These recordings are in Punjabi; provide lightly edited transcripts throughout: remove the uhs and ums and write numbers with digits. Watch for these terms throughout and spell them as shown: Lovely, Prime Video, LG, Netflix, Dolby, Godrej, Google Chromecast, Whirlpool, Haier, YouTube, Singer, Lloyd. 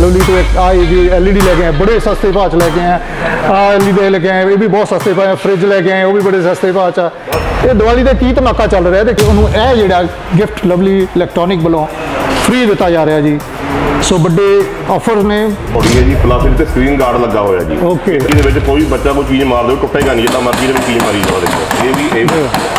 लवली तो एक आई एलईडी लेके आए बड़े सस्ते भाव लेके आए, आ एलईडी लेके आए ये भी बहुत सस्ते भाव, फ्रिज लेके आए वो भी बड़े सस्ते भाव च। ये दिवाली का की धमाका चल रहा है तो उन्होंने यह जोड़ा गिफ्ट लवली इलैक्ट्रॉनिक वालों फ्री दिता जा रहा है जी। सो बड़े ऑफर ने जी, प्लस इस स्क्रीन गार्ड लगा हुआ जी। ओके कोई बच्चा कोई चीज़ मार दो टुटेगा नहीं, जितना मर्जी चीज़ मारी जाओ।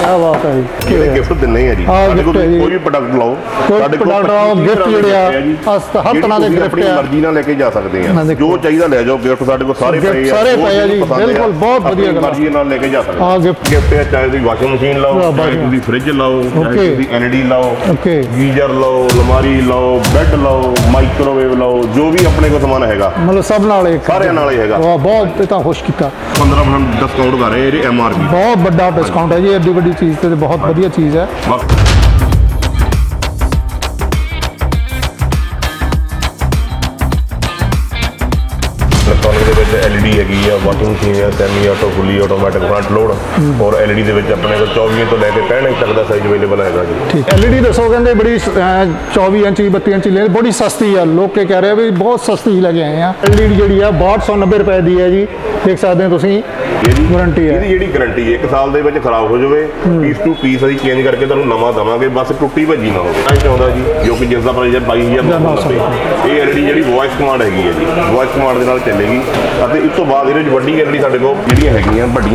क्या बात है जी, गिफ्ट देने है जी। कोई भी प्रोडक्ट लाओ, प्रोडक्ट लाओ गिफ्ट जोड़े हर तरह के गिफ्ट अपनी मर्जी ना लेके जा सकते हैं, जो चाहिए ले जाओ। गिफ्ट सारे सारे पे है जी, बिल्कुल बहुत बढ़िया मर्जी नाल लेके जा सकते हो। गिफ्ट है चाहे तुम वाशिंग मशीन लाओ, चाहे तुम फ्रिज लाओ, चाहे तुम एलईडी लाओ, गीजर लाओ, अलमारी लाओ, बेड लाओ, माइक्रोवेव लाओ, जो भी अपने को सामान हैगा मतलब सब नाल सारे नाल हैगा। बहुत तो खुश किया 15% डिस्काउंट कर रहे हैं एमआरपी, बहुत बड़ा डिस्काउंट है जी। एडी बड़ी चीज़ तो बहुत बढ़िया चीज़ है। एलईडी हैगी है, वाशिंग मशीन है, semi auto fully automatic front load और एलईडी दे विच अपने को 24 तो लैके 65 तक का साइज अवेलेबल हैगा जी। एलईडी दसो कहते बड़ी 24 इंच 32 इंच ले बड़ी सस्ती है, लोग कह रहे हैं भी बहुत सस्ती लगे आए हैं। एलईडी जी 6290 रुपए की है जी, देख सकते हो तुसीं। गारंटी है जी, गारंटी एक साल दे विच खराब हो जाए, पीस टू पीस अभी चेंज करके तुहानूं नवा देवांगे, बस टुट्टी भजी ना होवे। चाहता जी जो कि जिसका प्राइस है 22000। ये एलईडी जी वॉइस कमांड हैगी है जी, वॉइस कमांड दे नाल चलेगी। इस तो बाद वड्डी एलईडी साढ़े को वड्डियां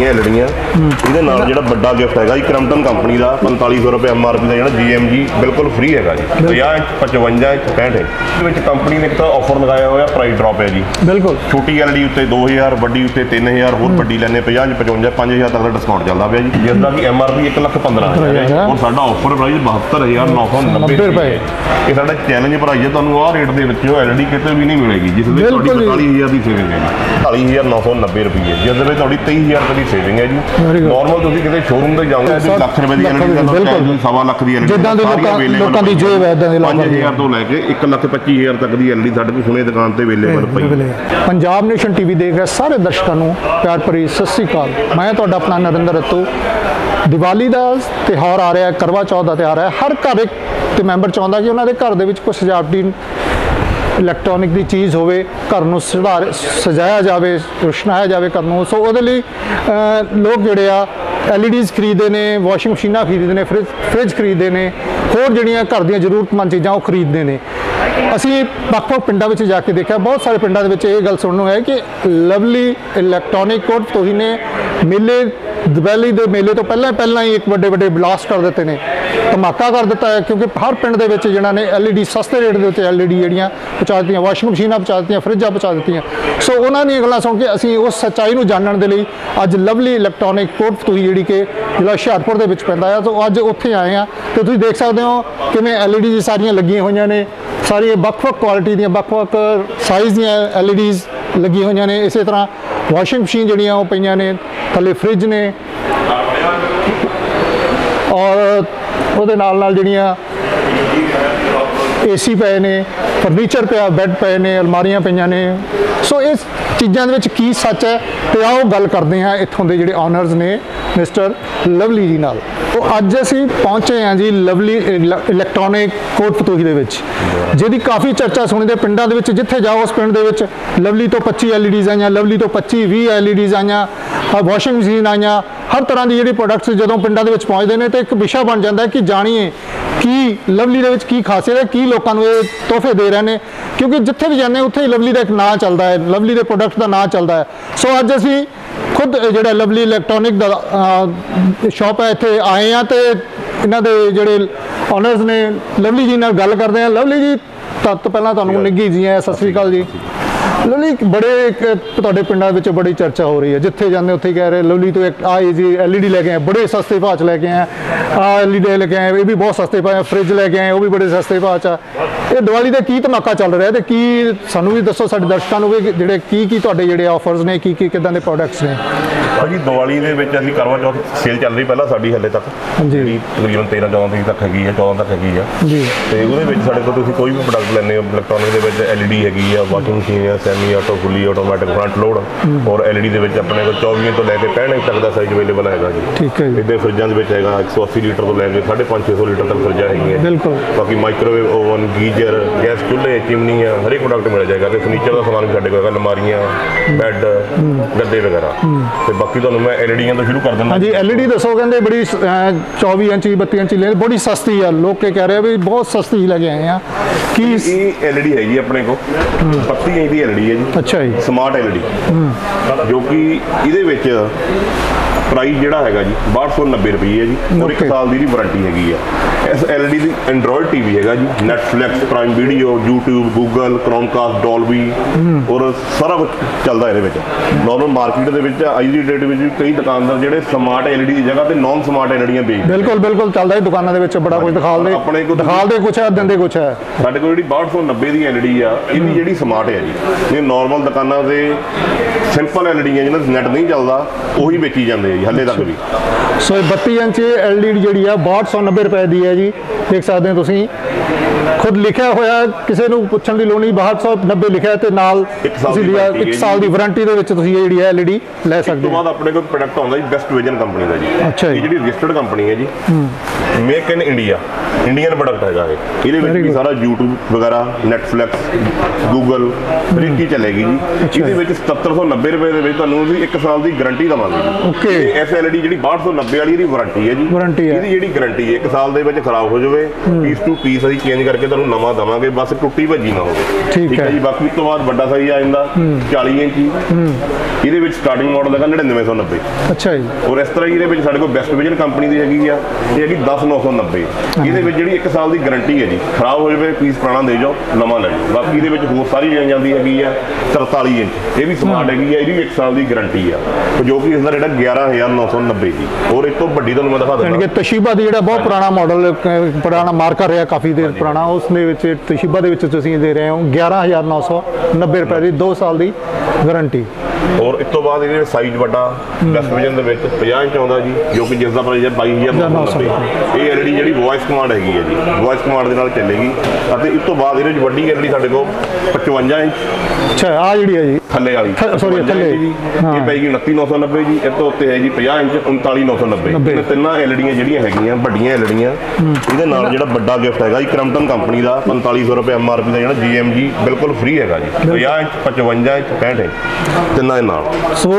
एलईडीआं इहदे नाल जिहड़ा वड्डा गिफ्ट हैगा क्रम्पटन कंपनी का 4500 रुपये एम आर पी का, जिहड़ा GMG बिल्कुल फ्री हैगा जी। 50 इंच 55 इंच 65 इंच कंपनी ने एक तो ऑफर लगाया हुआ प्राइस ड्रॉप है जी, बिल्कुल छोटी एलईडी उत्ते 2000 वड्डी उत्ते 3000 होर वड्डी लैने 50 55 5000 तक का डिस्काउंट चलता पाया जी, जिसका कि MRP 1,15,000 और साडा ऑफर प्राइस 72990 रुपए। ये साडा चैलेंज प्राइस है, तुहानूं आ रेट दे विच एलईडी किते भी नहीं मिलेगी, जिस दे 45000 दी सेविंग है 40990 रुपये, जिसमें थोड़ी 23,000 रुपये की सेविंग है जी। नॉर्मल तुम किसी शोरूम से जाओगे 1,00,000 रुपये की 1,25,000 रुपये की एलईडी 5000 तो लैके 1,25,000 तक की एलईडी साढ़े को हुणे दुकान पर अवेलेबल पई। पंजाब नेशन टीवी देख रहे सारे दर्शकों को प्यार भरी सत श्री अकाल, मैं तुहाडा अपना नरेंद्र रत्तू। दिवाली का त्यौहार आ रहा है, करवा चौथ का त्यौहार है, हर घर एक मैंबर चाहता कि उन्होंने घर के कोई सजावटी इलैक्ट्रॉनिक की चीज़ होवे, घर नूं सजाया जाए, रोशनाया जाए घर नूं। सो उहदे लई लोग जिहड़े आ एलईडीज़ खरीदते ने, वॉशिंग मशीना खरीदते ने, फ्रिज खरीदते ने, होर जिहड़ियां घर दीयां जरूरतमंद चीज़ां ओह खरीदते ने। असीं बक्ख-बक्ख पिंडां विच जाके देखा, बहुत सारे पिंडां दे विच इह गल सुणन नूं है कि लवली इलैक्ट्रॉनिक कोड तुसीं ने मेले दिवाली के मेले तो पहला ही एक बड़े बड़े ब्लास्ट कर देते हैं, धमाका कर दिता है, क्योंकि हर पिंड के जिन्होंने एलईडी सस्ते रेट के उत्ते एलईडी जड़ियाँ पहुँचा दी, वाशिंग मशीना पहुँचा दी, फ्रिजा पहुँचा दी। सो उन्होंने गल्लां सुन के असीं उस सच्चाई नूं जानण दे लई अज लवली इलैक्ट्रॉनिक कोट तुसीं जिहड़ी कि जिला हुशियारपुर दे विच पैंदा है, तो अज उत्थे आए हैं तो तुसीं देख सकदे हो किवें एलईडी सारियां लगियां होईयां ने, सारियां बख-बख क्वालिटी दी बख-बख साइज़ दी एलईडीज़ लगियां होईयां ने। इस तरह वाशिंग मशीन जड़ियाँ वह पईयां ने, थले फ्रिज ने और उहदे नाल नाल जड़ियाँ AC पे ने, फर्नीचर पे, बैड पे ने, अलमारियां पईयां ने। सो इस चीज़ों में की सच है तो आओ गल करते हैं इत्थों के जोड़े ऑनर्स ने मिस्टर लवली जी नाल। तो अज असीं पहुँचे हैं जी लवली इलैक्ट्रॉनिक कोट फतूही, जिहदी काफ़ी चर्चा सुनी दे पिंडां दे विच, जिथे जाओ उस पिंड दे विच लवली तो 25 एलईडीज़ आईयां, लवली तो 25-20 एलईडीज़ आईयां, वाशिंग मशीन आईयां, हर तरह की जी प्रोडक्ट्स जदों पिंडां दे विच पहुँचदे ने तो एक विशा बन जाता है कि जाणीए कि लवली दे विच की खासियत है, की लोगों को तोहफे दे रहे हैं, क्योंकि जिथे भी जाने उत्थे ही लवली का एक नाँ चलता है, लवली के प्रोडक्ट का नाँ चलता है। सो अज असीं खुद जिहड़ा लवली इलैक्ट्रॉनिक शॉप है इत्थे आए हैं तो इन्हां दे जिहड़े ऑनर्स ने लवली जी नाल गल करदे हैं। लवली जी सब तो पहलां तुहानूं निघी जी है सत श्री अकाल जी। लवली बड़े तुहाडे पिंडां विच बड़ी चर्चा हो रही है, जिथे जाने उत्थे कह रहे लवली तो एक आई जी एलईडी लेके आए बड़े सस्ते भाव लेके आए, आ एलईडी लेके आए ये भी बहुत सस्ते भाव, फ्रिज लेके आए वो भी बड़े सस्ते भाव च। ये दिवाली का की धमाका चल रहा है तो की सानूं भी दसो साडे दर्शकां नूं भी जिहड़े की ऑफर्स ने, की किदां दे प्रोडक्ट्स ने। ਭਾਜੀ ਦੀਵਾਲੀ ਦੇ ਵਿੱਚ ਅਸੀਂ ਕਰਵਾ ਚੌਥ ਸੇਲ ਚੱਲ ਰਹੀ ਪਹਿਲਾਂ ਸਾਡੀ ਹੱਲੇ ਤੱਕ ਜਿਹੜੀ ਤਕਰੀਬਨ 13 14 ਤਰੀਕ ਤੱਕ ਹੈਗੀ ਆ 14 ਤੱਕ ਹੈਗੀ ਆ ਜੀ। ਤੇ ਉਹਦੇ ਵਿੱਚ ਸਾਡੇ ਕੋਲ ਤੁਸੀਂ ਕੋਈ ਵੀ ਪ੍ਰੋਡਕਟ ਲੈਣੇ ਹੋ ਇਲੈਕਟ੍ਰੋਨਿਕ ਦੇ ਵਿੱਚ LED ਹੈਗੀ ਆ, ਵਾਸ਼ਿੰਗ ਮਸ਼ੀਨ ਆ, semi auto fully automatic front load ਔਰ LED ਦੇ ਵਿੱਚ ਆਪਣੇ ਕੋਲ 24 ਤੋਂ ਲੈ ਕੇ 65 ਤੱਕ ਦਾ ਸਾਈਜ਼ ਅਵੇਲੇਬਲ ਹੈਗਾ ਜੀ। ਠੀਕ ਹੈ ਜੀ। ਇਹਦੇ ਫਰਿੱਜਾਂ ਦੇ ਵਿੱਚ ਹੈਗਾ 180 ਲੀਟਰ ਤੋਂ ਲੈ ਕੇ 550 ਲੀਟਰ ਤੱਕ ਫਰਿੱਜਾਂ ਹੈਗੀਆਂ ਬਿਲਕੁਲ। ਬਾਕੀ ਮਾਈਕ੍ਰੋਵੇਵ ਓਵਨ ਗੀਜ਼ਰ ਗੈਸ ਚੁੱਲ੍ਹੇ ਚਿਮਨੀਆਂ ਹਰੇਕ ਪ੍ਰੋਡਕਟ ਮਿਲ ਜਾਏਗਾ ਤੇ ਫਰਨੀਚਰ ਦਾ ਸਮਾਨ ਵੀ ਸਾਡੇ ਕੋਲ ਹੈਗਾ ਅਲਮਾਰੀਆਂ ਬੈੱਡ ਗੱਦੇ ਵਗੈਰਾ। ਤੇ ਬਾਕੀ ਤੁਹਾਨੂੰ ਮੈਂ LEDs ਤੋਂ ਸ਼ੁਰੂ ਕਰ ਦਿੰਦਾ ਜੀ। LED ਦੱਸੋ ਕਹਿੰਦੇ ਬੜੀ 24 ਇੰਚ 32 ਇੰਚ ਲੈ ਬੜੀ ਸਸਤੀ ਆ, ਲੋਕ ਕਹਿ ਰਹੇ ਆ ਵੀ ਬਹੁਤ ਸਸਤੀ ਲੈ ਕੇ ਆਏ ਆ। ਕੀ ਇਹ LED ਹੈਗੀ ਆਪਣੇ ਕੋਲ 32 ਇੰਚ ਦੀ LED ਹੈ ਜੀ। ਅੱਛਾ ਜੀ। ਸਮਾਰਟ LED ਜੋ ਕਿ ਇਹਦੇ ਵਿੱਚ ਪ੍ਰਾਈਸ ਜਿਹੜਾ ਹੈਗਾ ਜੀ 1290 ਰੁਪਏ ਹੈ ਜੀ ਔਰ 1 ਸਾਲ ਦੀ ਇਹਦੀ ਵਾਰੰਟੀ ਹੈਗੀ ਆ। ਇਸ LED ਦੀ ਐਂਡਰੋਇਡ TV ਹੈਗਾ ਜੀ, Netflix, Prime Video, YouTube, Google, Chromecast, Dolby ਔਰ ਸਾਰਾ ਕੁਝ ਚੱਲਦਾ ਇਹਦੇ ਵਿੱਚ। ਨੋਰਮਲ ਮਾਰਕੀਟ ਦੇ ਵਿੱਚ ਅੱਜ ਦੀ ਡੇਟ ਵਿੱਚ ਕਈ ਦੁਕਾਨਦਾਰ ਜਿਹੜੇ ਸਮਾਰਟ LED ਦੀ ਜਗ੍ਹਾ ਤੇ ਨੌਨ ਸਮਾਰਟ LEDs ਵੇਚਦੇ। ਬਿਲਕੁਲ ਬਿਲਕੁਲ ਚੱਲਦਾ ਇਹ ਦੁਕਾਨਾਂ ਦੇ ਵਿੱਚ ਬੜਾ ਕੁਝ ਦਿਖਾਲਦੇ ਕੁਛ ਹੈ ਦਿੰਦੇ ਕੁਛ ਹੈ। ਸਾਡੇ ਕੋਲ ਜਿਹੜੀ 1290 ਦੀ LED ਆ ਇਹ ਵੀ ਜਿਹੜੀ ਸਮਾਰਟ ਹੈ ਜੀ। ਇਹ ਨੋਰਮਲ ਦੁਕਾਨਾਂ ਦੇ ਸਿੰਪਲ LEDs ਜਿਹਨਾਂ ਦਾ ਨੈਟ ਨਹੀਂ ਚੱਲਦਾ ਉਹੀ ਵੇਚੀ ਜਾਂਦੇ ਆ ਜੀ ਹੱਲੇ ਤੱਕ ਵੀ। ਸੋ 32 ਇੰਚ LED ਜਿਹੜੀ ਆ 1290 ਰੁਪਏ ਦੀ ਹੈ ਜੀ। ਦੇਖ ਸਕਦੇ ਹੋ ਤੁਸੀਂ ਖੁਦ ਲਿਖਿਆ ਹੋਇਆ, ਕਿਸੇ ਨੂੰ ਪੁੱਛਣ ਦੀ ਲੋੜ ਨਹੀਂ 1290 ਲਿਖਿਆ ਤੇ ਨਾਲ ਇੱਕ ਸਾਲ ਦੀ ਵਾਰੰਟੀ ਦੇ ਵਿੱਚ ਤੁਸੀਂ ਇਹ ਜਿਹੜੀ ਹੈ LED ਲੈ ਸਕਦੇ ਹੋ। ਇਸ ਤੋਂ ਬਾਅਦ ਆਪਣੇ ਕੋਲ ਪ੍ਰੋਡਕਟ ਆਉਂਦਾ ਜੀ ਬੈਸਟ ਵਿਜ਼ਨ ਕੰਪਨੀ ਦਾ ਜੀ। ਅੱਛਾ ਜੀ। ਜਿਹੜੀ ਰਜਿਸਟਰਡ ਕੰਪਨੀ ਹੈ ਜੀ, make in India Indian product ਹੈਗਾ ਇਹ। ਇਹਦੇ ਵਿੱਚ ਵੀ ਸਾਰਾ YouTube ਵਗੈਰਾ Netflix Google ਫ੍ਰੀਕੀ ਚੱਲੇਗੀ ਜੀ। ਇਹਦੇ ਵਿੱਚ 7790 ਰੁਪਏ ਦੇ ਵਿੱਚ ਤੁਹਾਨੂੰ ਵੀ 1 ਸਾਲ ਦੀ ਗਾਰੰਟੀ ਦਵਾਂਗੇ ਜੀ। ਓਕੇ। ਇਸ LED ਜਿਹੜੀ 1290 ਵਾਲੀ ਇਹਦੀ ਵਾਰੰਟੀ ਹੈ ਜੀ। ਇਹਦੀ ਜਿਹੜੀ ਗਾਰੰਟੀ 1 ਸਾਲ ਦੇ ਵਿੱਚ ਖਰਾਬ ਹੋ ਜਾਵੇ ਪੀਸ ਟੂ ਪੀਸ ਅਸੀਂ ਚੇਂਜ ਕਰਕੇ ਤੁਹਾਨੂੰ ਨਵਾਂ ਦਵਾਂਗੇ, ਬਸ ਟੁੱਟੀ ਭੱਜੀ ਨਾ ਹੋਵੇ। ਠੀਕ ਹੈ ਜੀ। ਬਾਕੀ ਤੋਂ ਬਾਅਦ ਵੱਡਾ ਸਾਈਜ਼ ਆ ਜਾਂਦਾ 40 ਇੰਚ ਜੀ। ਇਹਦੇ ਵਿੱਚ ਸਟਾਰਟਿੰਗ ਮਾਡਲ ਹੈਗਾ 9990। ਅੱਛਾ ਜੀ। ਔਰ ਇਸ ਤਰ੍ਹਾਂ ਇਹਦੇ ਵਿੱਚ ਸਾਡੇ ਕੋਲ ਬੈਸਟ ਵਿਜ਼ਨ ਕੰਪਨੀ ਦੀ ਹੈਗੀ ਆ ਇਹ ਹੈਗੀ 10990। ਇਹਦੇ ਵਿੱਚ ਜਿਹੜੀ 1 ਸਾਲ ਦੀ ਗਾਰੰਟੀ ਹੈ ਜੀ, ਖਰਾਬ ਹੋ ਜਾਵੇ ਪੀਸ ਪੁਰਾਣਾ ਦੇ ਜਾਓ ਨਵਾਂ ਲੈ ਜਾਓ। ਬਾਕੀ ਇਹਦੇ ਵਿੱਚ ਹੋਰ ਸਾਰੀ ਲੈ ਜਾਂਦੀ ਹੈਗੀ ਆ 43 ਇੰਚ ਇਹ ਵੀ ਸਮਾਰਟ ਹੈਗੀ ਆ, ਇਹਦੀ 1 ਸਾਲ ਦੀ ਗਾਰੰਟੀ ਆ ਜੋ ਕਿ ਇਸਦਾ ਰੇਟ 11990 ਜੀ। ਔਰ ਇਸ ਤੋਂ ਵੱਡੀ ਤੁਹਾਨੂੰ ਮੈਂ ਦਿਖਾ ਦਿੰਦਾ ਤਸ਼ੀਬਾ ਦੀ ਜਿਹੜਾ ਬਹੁਤ ਪੁਰਾਣਾ ਮਾਡਲ ਪੁਰਾਣਾ ਮਾਰਕਾ ਰਿਹਾ ਕਾਫੀ ਦੇਰ ਪੁਰਾਣਾ, ਉਸਦੇ ਵਿੱਚ ਤਸ਼ੀਬਾ ਦੇ ਵਿੱਚ ਤੁਸੀਂ ਦੇ ਰਹੇ ਹੋ 11990 ਰੁਪਏ ਦੀ 2 ਸਾਲ ਦੀ ਗਾਰੰਟੀ। ਔਰ ਇਸ ਤੋਂ ਬਾਅਦ ਇਹਦੇ ਸਾਈਜ਼ ਵੱਡਾ ਬੈਸਟ ਵਿਜ਼ਨ ਦੇ ਵਿੱਚ 50 ਇੰਚ ਆਉਂਦਾ ਜੀ ਜੋ ਕਿ ਜਿਸ ਦਾ ਪ੍ਰਾਈਸ ਹੈ 22990। ਇਹ LED ਜਿਹੜੀ ਵੌਇਸ ਕਮਾਂਡ ਹੈਗੀ ਹੈ ਜੀ, ਵੌਇਸ ਕਮਾਂਡ ਦੇ ਨਾਲ ਚੱਲੇਗੀ। ਅਤੇ ਇਸ ਤੋਂ ਬਾਅਦ ਇਹਦੇ ਵਿੱਚ ਵੱਡੀ LED ਸਾਡੇ ਕੋਲ 55 ਇੰਚ ਅੱਛਾ ਆ ਜਿਹੜੀ ਹੈ ਜੀ ਥੱਲੇ ਵਾਲੀ ਸੌਰੀ ਥੱਲੇ ਜੀ ਇਹ ਪੈਗੀ 29990 ਜੀ। ਇਸ ਤੋਂ ਉੱਤੇ ਹੈ ਜੀ 50 ਇੰਚ 39990। ਤਿੰਨਾਂ LEDs ਜਿਹੜੀਆਂ ਹੈਗੀਆਂ ਵੱਡੀਆਂ LEDs ਇਹਦੇ ਨਾਲ ਜਿਹੜਾ ਵੱਡਾ ਗਿਫਟ ਹੈਗਾ ਜੀ ਕ੍ਰੰਪਟਨ ਕੰਪਨੀ ਦਾ 4500 ਰੁਪਏ MRP ਦਾ ਜਿਹੜਾ GMG ਬਿਲਕੁਲ ਫ੍ਰੀ ਹੈਗਾ ਜੀ 50 ਇੰਚ 55 ਇੰਚ 65 ਇੰਚ ਤਿੰਨਾਂ। ਸੋ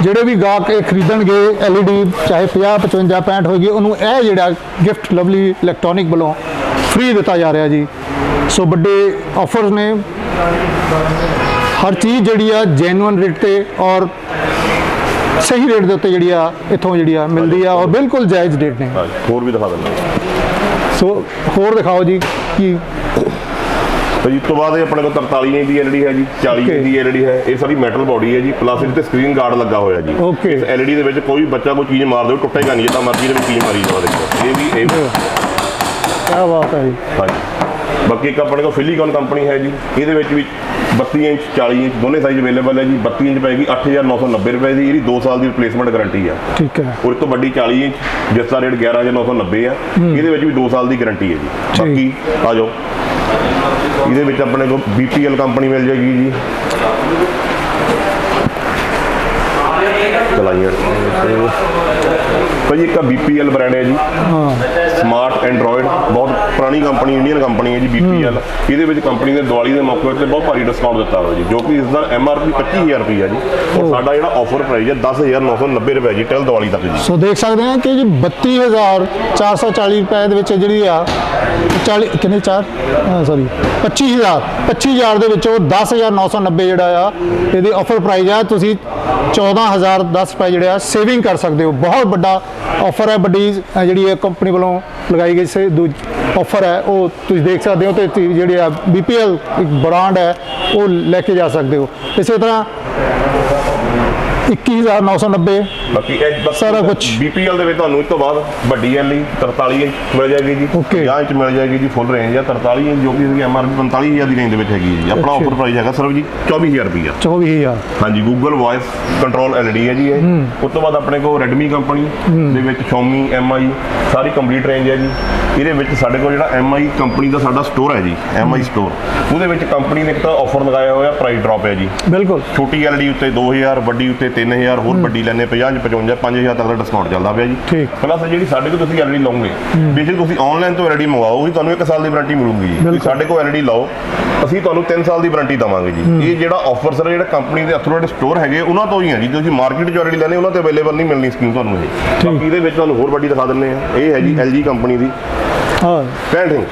ਜਿਹੜੇ ਵੀ ਗਾਹਕ ਇਹ ਖਰੀਦਣਗੇ LED ਚਾਹੇ 50 55 65 ਹੋਏਗੀ ਉਹਨੂੰ ਇਹ ਜਿਹੜਾ ਗਿਫਟ ਲਵਲੀ ਇਲੈਕਟ੍ਰੋਨਿਕ ਵੱਲੋਂ ਫ੍ਰੀ ਦਿੱਤਾ ਜਾ ਰਿਹਾ ਜੀ। ਸੋ ਵੱਡੇ ਆਫਰਸ ਨੇ, ਹਰ ਚੀਜ਼ ਜਿਹੜੀ ਆ ਜੈਨੂਅਨ ਰੇਟ ਤੇ ਔਰ ਸਹੀ ਰੇਟ ਦੇ ਉੱਤੇ ਜਿਹੜੀ ਆ ਇੱਥੋਂ ਜਿਹੜੀ ਆ ਮਿਲਦੀ ਆ ਔਰ ਬਿਲਕੁਲ ਜਾਇਜ਼ ਰੇਟ ਨੇ। ਹੋਰ ਵੀ ਦਿਖਾ ਦਿੰਦਾ ਸੋ ਹੋਰ ਦਿਖਾਓ ਜੀ ਕੀ ਇਸ ਤੋਂ ਬਾਅਦ ਆਪਣੇ ਕੋਲ 43 ਇੰਚ ਦੀ LED ਹੈ ਜੀ 40 ਇੰਚ ਦੀ LED ਹੈ। ਇਹ ਸਾਰੀ ਮੈਟਲ ਬੋਡੀ ਹੈ ਜੀ ਪਲੱਸ ਇਹਦੇ ਤੇ ਸਕਰੀਨ ਗਾਰਡ ਲੱਗਾ ਹੋਇਆ ਜੀ। ਇਸ LED ਦੇ ਵਿੱਚ ਕੋਈ ਬੱਚਾ ਕੋਈ ਚੀਜ਼ ਮਾਰ ਦੇ ਟੁੱਟੇਗਾ ਨਹੀਂ ਜਿੱਦਾਂ ਮਰਜ਼ੀ ਦੇ ਵਿੱਚ ਚੀਜ਼ ਮਾਰੀ ਜਾਵੇ। ਦੇਖੋ ਇਹ ਵੀ ਕੀ ਬਾਤ ਹੈ ਜੀ। ਹਾਂਜੀ। ਬਾਕੀ ਇੱਕ ਆਪਣੇ ਕੋਲ ਫਿਲੀਕਨ ਕੰਪਨੀ ਹੈ ਜੀ, ਇਹਦੇ ਵਿੱਚ ਵੀ 32 ਇੰਚ 40 ਇੰਚ ਦੋਨੇ ਸਾਈਜ਼ ਅਵੇਲੇਬਲ ਹੈ ਜੀ। 32 ਇੰਚ ਪੈਗੀ 8990 ਰੁਪਏ ਦੀ, ਇਹਦੀ 2 ਸਾਲ ਦੀ ਰਿਪਲੇਸਮੈਂਟ ਗਾਰੰਟੀ ਆ। ਠੀਕ ਹੈ। ਉਸ ਤੋਂ ਵੱਡੀ 40 ਇੰਚ ਜਿਸ ਦਾ ਰੇਟ 11990 ਆ, ਇਹਦੇ ਵਿੱਚ ਵੀ 2 ਸਾਲ ਦੀ ਗਾਰੰਟੀ ਹੈ ਜੀ। ਬਾਕੀ ਆ ਜਾਓ ਇਹਦੇ ਵਿੱਚ ਆਪਣੇ ਕੋਲ BPL ਕੰਪਨੀ ਮਿਲ ਜਾਏਗੀ ਜੀ। ਭਾਜੀ ਇੱਕ BPL ਬ੍ਰਾਂਡ ਹੈ ਜੀ ਸਮਾਰਟ ਐਂਡਰੋਇਡ, ਬਹੁਤ ਪੁਰਾਣੀ ਕੰਪਨੀ ਇੰਡੀਅਨ ਕੰਪਨੀ ਹੈ ਜੀ BPL। ਇਹਦੇ ਵਿੱਚ ਕੰਪਨੀ ਨੇ ਦੀਵਾਲੀ ਦੇ ਮੌਕੇ ਉੱਤੇ ਬਹੁਤ ਭਾਰੀ ਡਿਸਕਾਊਂਟ ਦਿੱਤਾ ਹੋਇਆ ਜੀ ਜੋ ਕਿ ਇਸ ਦਾ MRP 25000 ਰੁਪਏ ਹੈ ਜੀ ਔਰ ਸਾਡਾ ਜਿਹੜਾ ਆਫਰ ਪ੍ਰਾਈਸ ਹੈ 10990 ਰੁਪਏ ਜੀ ਟਿਲ ਦੀਵਾਲੀ ਤੱਕ ਜੀ। ਸੋ ਦੇਖ ਸਕਦੇ ਹਾਂ ਕਿ ਜੀ 32440 ਰੁਪਏ ਦੇ ਵਿੱਚ ਜਿਹੜੀ ਆ 25000 ਦੇ ਵਿੱਚੋਂ 10990 ਜਿਹੜਾ ਆ ਇਹਦੀ ਆਫਰ ਪ੍ਰਾਈਸ ਆ। ਤੁਸੀਂ 14010 ਰੁਪਏ ਜਿਹੜੇ ਆ ਸੇਵਿੰਗ ਕਰ ਸਕਦੇ ਹੋ। ਬਹੁਤ ਵੱਡਾ ਆਫਰ ਹੈ, ਵੱਡੀ ਜਿਹੜੀ ਕੰਪਨੀ ਵੱਲੋਂ ਲਗਾਈ ਗਈ ਆਫਰ ਹੈ ਉਹ ਤੁਸੀਂ ਦੇਖ ਸਕਦੇ ਹੋ। ਤੇ ਜਿਹੜੇ ਆ BPL ਇੱਕ ਬ੍ਰਾਂਡ ਹੈ ਉਹ ਲੈ ਕੇ ਜਾ ਸਕਦੇ ਹੋ। ਇਸੇ ਤਰ੍ਹਾਂ 21990 ਬਾਕੀ ਸਾਰਾ ਕੁਝ BPL ਦੇ ਵਿੱਚ ਤੁਹਾਨੂੰ ਇਸ ਤੋਂ ਬਾਅਦ ਵੱਡੀ ਐਲਈ 43 ਇੰਚ ਮਿਲ ਜਾਏਗੀ ਜੀ 50 ਇੰਚ ਮਿਲ ਜਾਏਗੀ ਜੀ ਫੁੱਲ ਰੇਂਜ ਆ 43 ਇੰਚ ਜੋ ਕਿ ਹੈਗੀ MRP 45000 ਦੀ ਰੇਂਜ ਦੇ ਵਿੱਚ ਹੈਗੀ ਜੀ ਆਪਣਾ ਆਫਰ ਪ੍ਰਾਈਸ ਹੈਗਾ ਸਿਰਫ ਜੀ 24000 ਰੁਪਏ 24000 ਹਾਂਜੀ Google Voice ਕੰਟਰੋਲ LED ਹੈ ਜੀ ਇਹ ਉਸ ਤੋਂ ਬਾਅਦ ਆਪਣੇ ਕੋਲ Redmi ਕੰਪਨੀ ਦੇ ਵਿੱਚ Xiaomi Mi ਸਾਰੀ ਕੰਪਲੀਟ ਰੇਂਜ ਹੈ ਜੀ ਇਹਦੇ ਵਿੱਚ ਸਾਡੇ ਕੋਲ ਜਿਹੜਾ Mi ਕੰਪਨੀ ਦਾ ਸਾਡਾ ਸਟੋਰ ਹੈ ਜੀ Mi ਸਟੋਰ ਉਹਦੇ ਵਿੱਚ ਕੰਪਨੀ ਨੇ ਇੱਕ ਤਾਂ ਆਫਰ ਲਗਾਇਆ ਹੋਇਆ ਪ੍ਰਾਈਸ ਡ੍ਰੌਪ ਹੈ ਜੀ ਬਿਲਕੁਲ ਛੋਟੀ LED ਉੱਤੇ 2000 ਵੱਡੀ ਉੱਤੇ 3000 ਹੋਰ ਵੱਡੀ ਲੈਣੇ 50 55 5000 ਤੱਕ ਦਾ ਡਿਸਕਾਊਂਟ ਚੱਲਦਾ ਪਿਆ ਜੀ ਪਲੱਸ ਜਿਹੜੀ ਸਾਡੇ ਕੋਲ ਤੁਸੀਂ LED ਲਓਗੇ ਬੇਸ਼ੱਕ ਤੁਸੀਂ ਆਨਲਾਈਨ ਤੋਂ LED ਮੰਗਵਾਓ ਉਹਦੀ ਤੁਹਾਨੂੰ 1 ਸਾਲ ਦੀ ਵਾਰੰਟੀ ਮਿਲੂਗੀ ਜੀ ਸਾਡੇ ਕੋਲ LED ਲਾਓ ਅਸੀਂ ਤੁਹਾਨੂੰ 3 ਸਾਲ ਦੀ ਵਾਰੰਟੀ ਦਵਾਂਗੇ ਜੀ ਇਹ ਜਿਹੜਾ ਆਫਰ ਸਰ ਜਿਹੜਾ ਕੰਪਨੀ ਦੇ ਅਥੋਰੇਟ ਸਟੋਰ ਹੈਗੇ ਉਹਨਾਂ ਤੋਂ ਹੀ ਹੈ ਜੀ ਤੁਸੀਂ ਮਾਰਕੀਟ 'ਚ ਆਲਰੇਡੀ ਲੈਣੇ ਉਹਨਾਂ ਤੇ ਅਵੇਲੇਬਲ ਨਹੀਂ ਮਿਲਣੀ ਸਕੀਮ ਤੁਹਾਨੂੰ ਇਹ ਇਹਦੇ ਵਿੱਚ ਤੁਹਾਨੂੰ ਹੋਰ ਵੱਡੀ ਦਿਖਾ ਦਿੰਦੇ ਆ ਇਹ ਹੈ ਜੀ LG ਕੰਪਨੀ ਦੀ हाँ पैंट इंच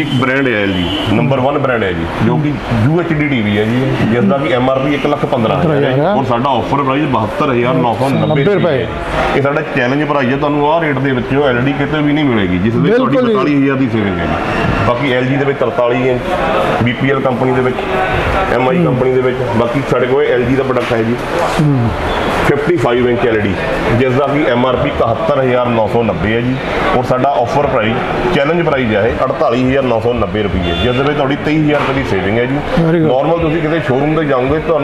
एक ब्रांड है जी नंबर 1 ब्रांड है जी जो कि UHD टीवी है जी जिसका कि MRP 1,15,000 है और साडा ऑफर प्राइस 72990 रुपए है ये साडा चैलेंज प्राइस है ਤੁਹਾਨੂੰ ਆ ਰੇਟ ਦੇ ਵਿੱਚ LED ਕਿਤੇ ਵੀ ਨਹੀਂ ਮਿਲੇਗੀ ਜਿਸ ਦੇ 44000 ਦੀ ਸੇਵਿੰਗ ਹੈ ਬਾਕੀ LG ਦੇ ਵਿੱਚ 43 ਇੰਚ BPL ਕੰਪਨੀ ਦੇ ਵਿੱਚ MI ਕੰਪਨੀ ਦੇ ਵਿੱਚ ਬਾਕੀ ਸਾਡੇ ਕੋਲ LG ਦਾ ਪ੍ਰੋਡਕਟ ਹੈ ਜੀ 55 ਇੰਚ LED ਜਿਸਦਾ ਕਿ MRP 71990 ਹੈ ਜੀ और ਸਾਡਾ ਆਫਰ चैलेंज प्राइस है 48990 रुपये जिस में 23000 रुपये की सेविंग है जी नॉर्मल तुम किसी शोरूम से जाओगे तो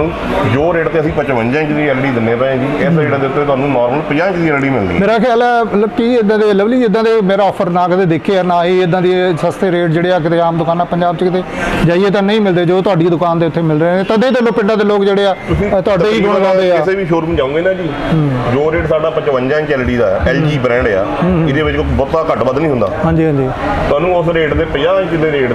जो रेट पर अभी 55 इंच की एल ई डी देने पे जी इस रेट के उत्तर नॉर्मल 50 इंच की एल ई डी मिलनी मेरा ख्याल है मतलब कि इदा के लवली इदा के मेरा ऑफर ना कदे देखे ना ही इदा के सस्ते रेट जोड़े कितने आम दुकाना पंजाब कितने जाइए तो नहीं मिलते जो थोड़ी दुकान के उ मिल रहे हैं तदे तो पिंडा के लोग जोड़े ही गुण लाते हैं किसी भी शोरूम जाओगे ना जी जो रेट साढ़ा 55 इंच एल ई डी का एल जी ब्रांड है ये बहुता घट वध नहीं होंगे प्राइस 47990 रुपये है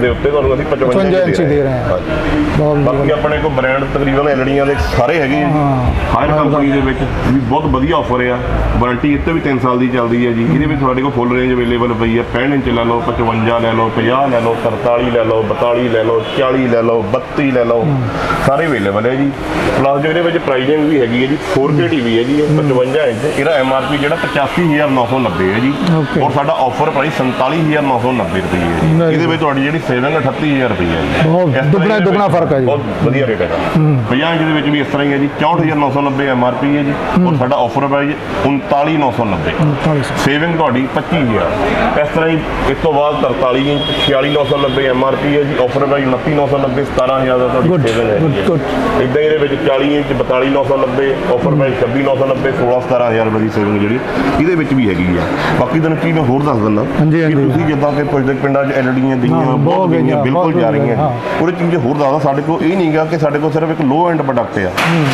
जी थोड़ी जी सेविंग 38000 रुपये है दुगना दुगना फर्क है बहुत वधिया रेट है 50 इंच भी इस तरह ही है जी 64990 MRP है जी और साडा ऑफर प्राइस 39990 सेविंग थोड़ी 25000 इस तरह ही इस तो बाद 43 इंच 46990 MRP है जी ऑफर प्राइस 29990 17000 ਦਾ ਤੁਹਾਡੀ सेविंग है गुड ਇਦਾਂ ਇਹਦੇ ਵਿੱਚ 40 ਇੰਚ 42990 ਆਫਰ ਪ੍ਰਾਈਸ 26990 16-17000 ਰੁਪਏ ਦੀ ਸੇਵਿੰਗ ਜਿਹੜੀ ਇਹਦੇ ਵਿੱਚ ਵੀ ਹੈਗੀ ਆ ਬਾਕੀ ਤੁਹਾਨੂੰ ਕੀ ਮੈਂ ਹੋਰ ਦੱਸ ਦਿੰਦਾ ਹਾਂਜੀ ਹਾਂਜੀ ਤੁਸੀਂ ਜਿੱਦਾਂ ਕਿ ਕੁਝ ਦੇ ਪਿੰਡਾਂ 'ਚ ਐਲਡੀਆਂ ਦੀਆਂ ਬਹੁਤ ਗਈਆਂ ਬਿਲਕੁਲ ਜਾ ਰਹੀਆਂ ਉਹਦੇ ਚੀਜ਼ ਹੋਰ ਦੱਸਦਾ ਸਾਡੇ ਕੋਲ ਇਹ ਨਹੀਂਗਾ ਕਿ ਸਾਡੇ ਕੋਲ ਸਿਰਫ ਇੱਕ ਲੋ ਐਂਡ ਪ੍ਰੋਡਕਟ ਆ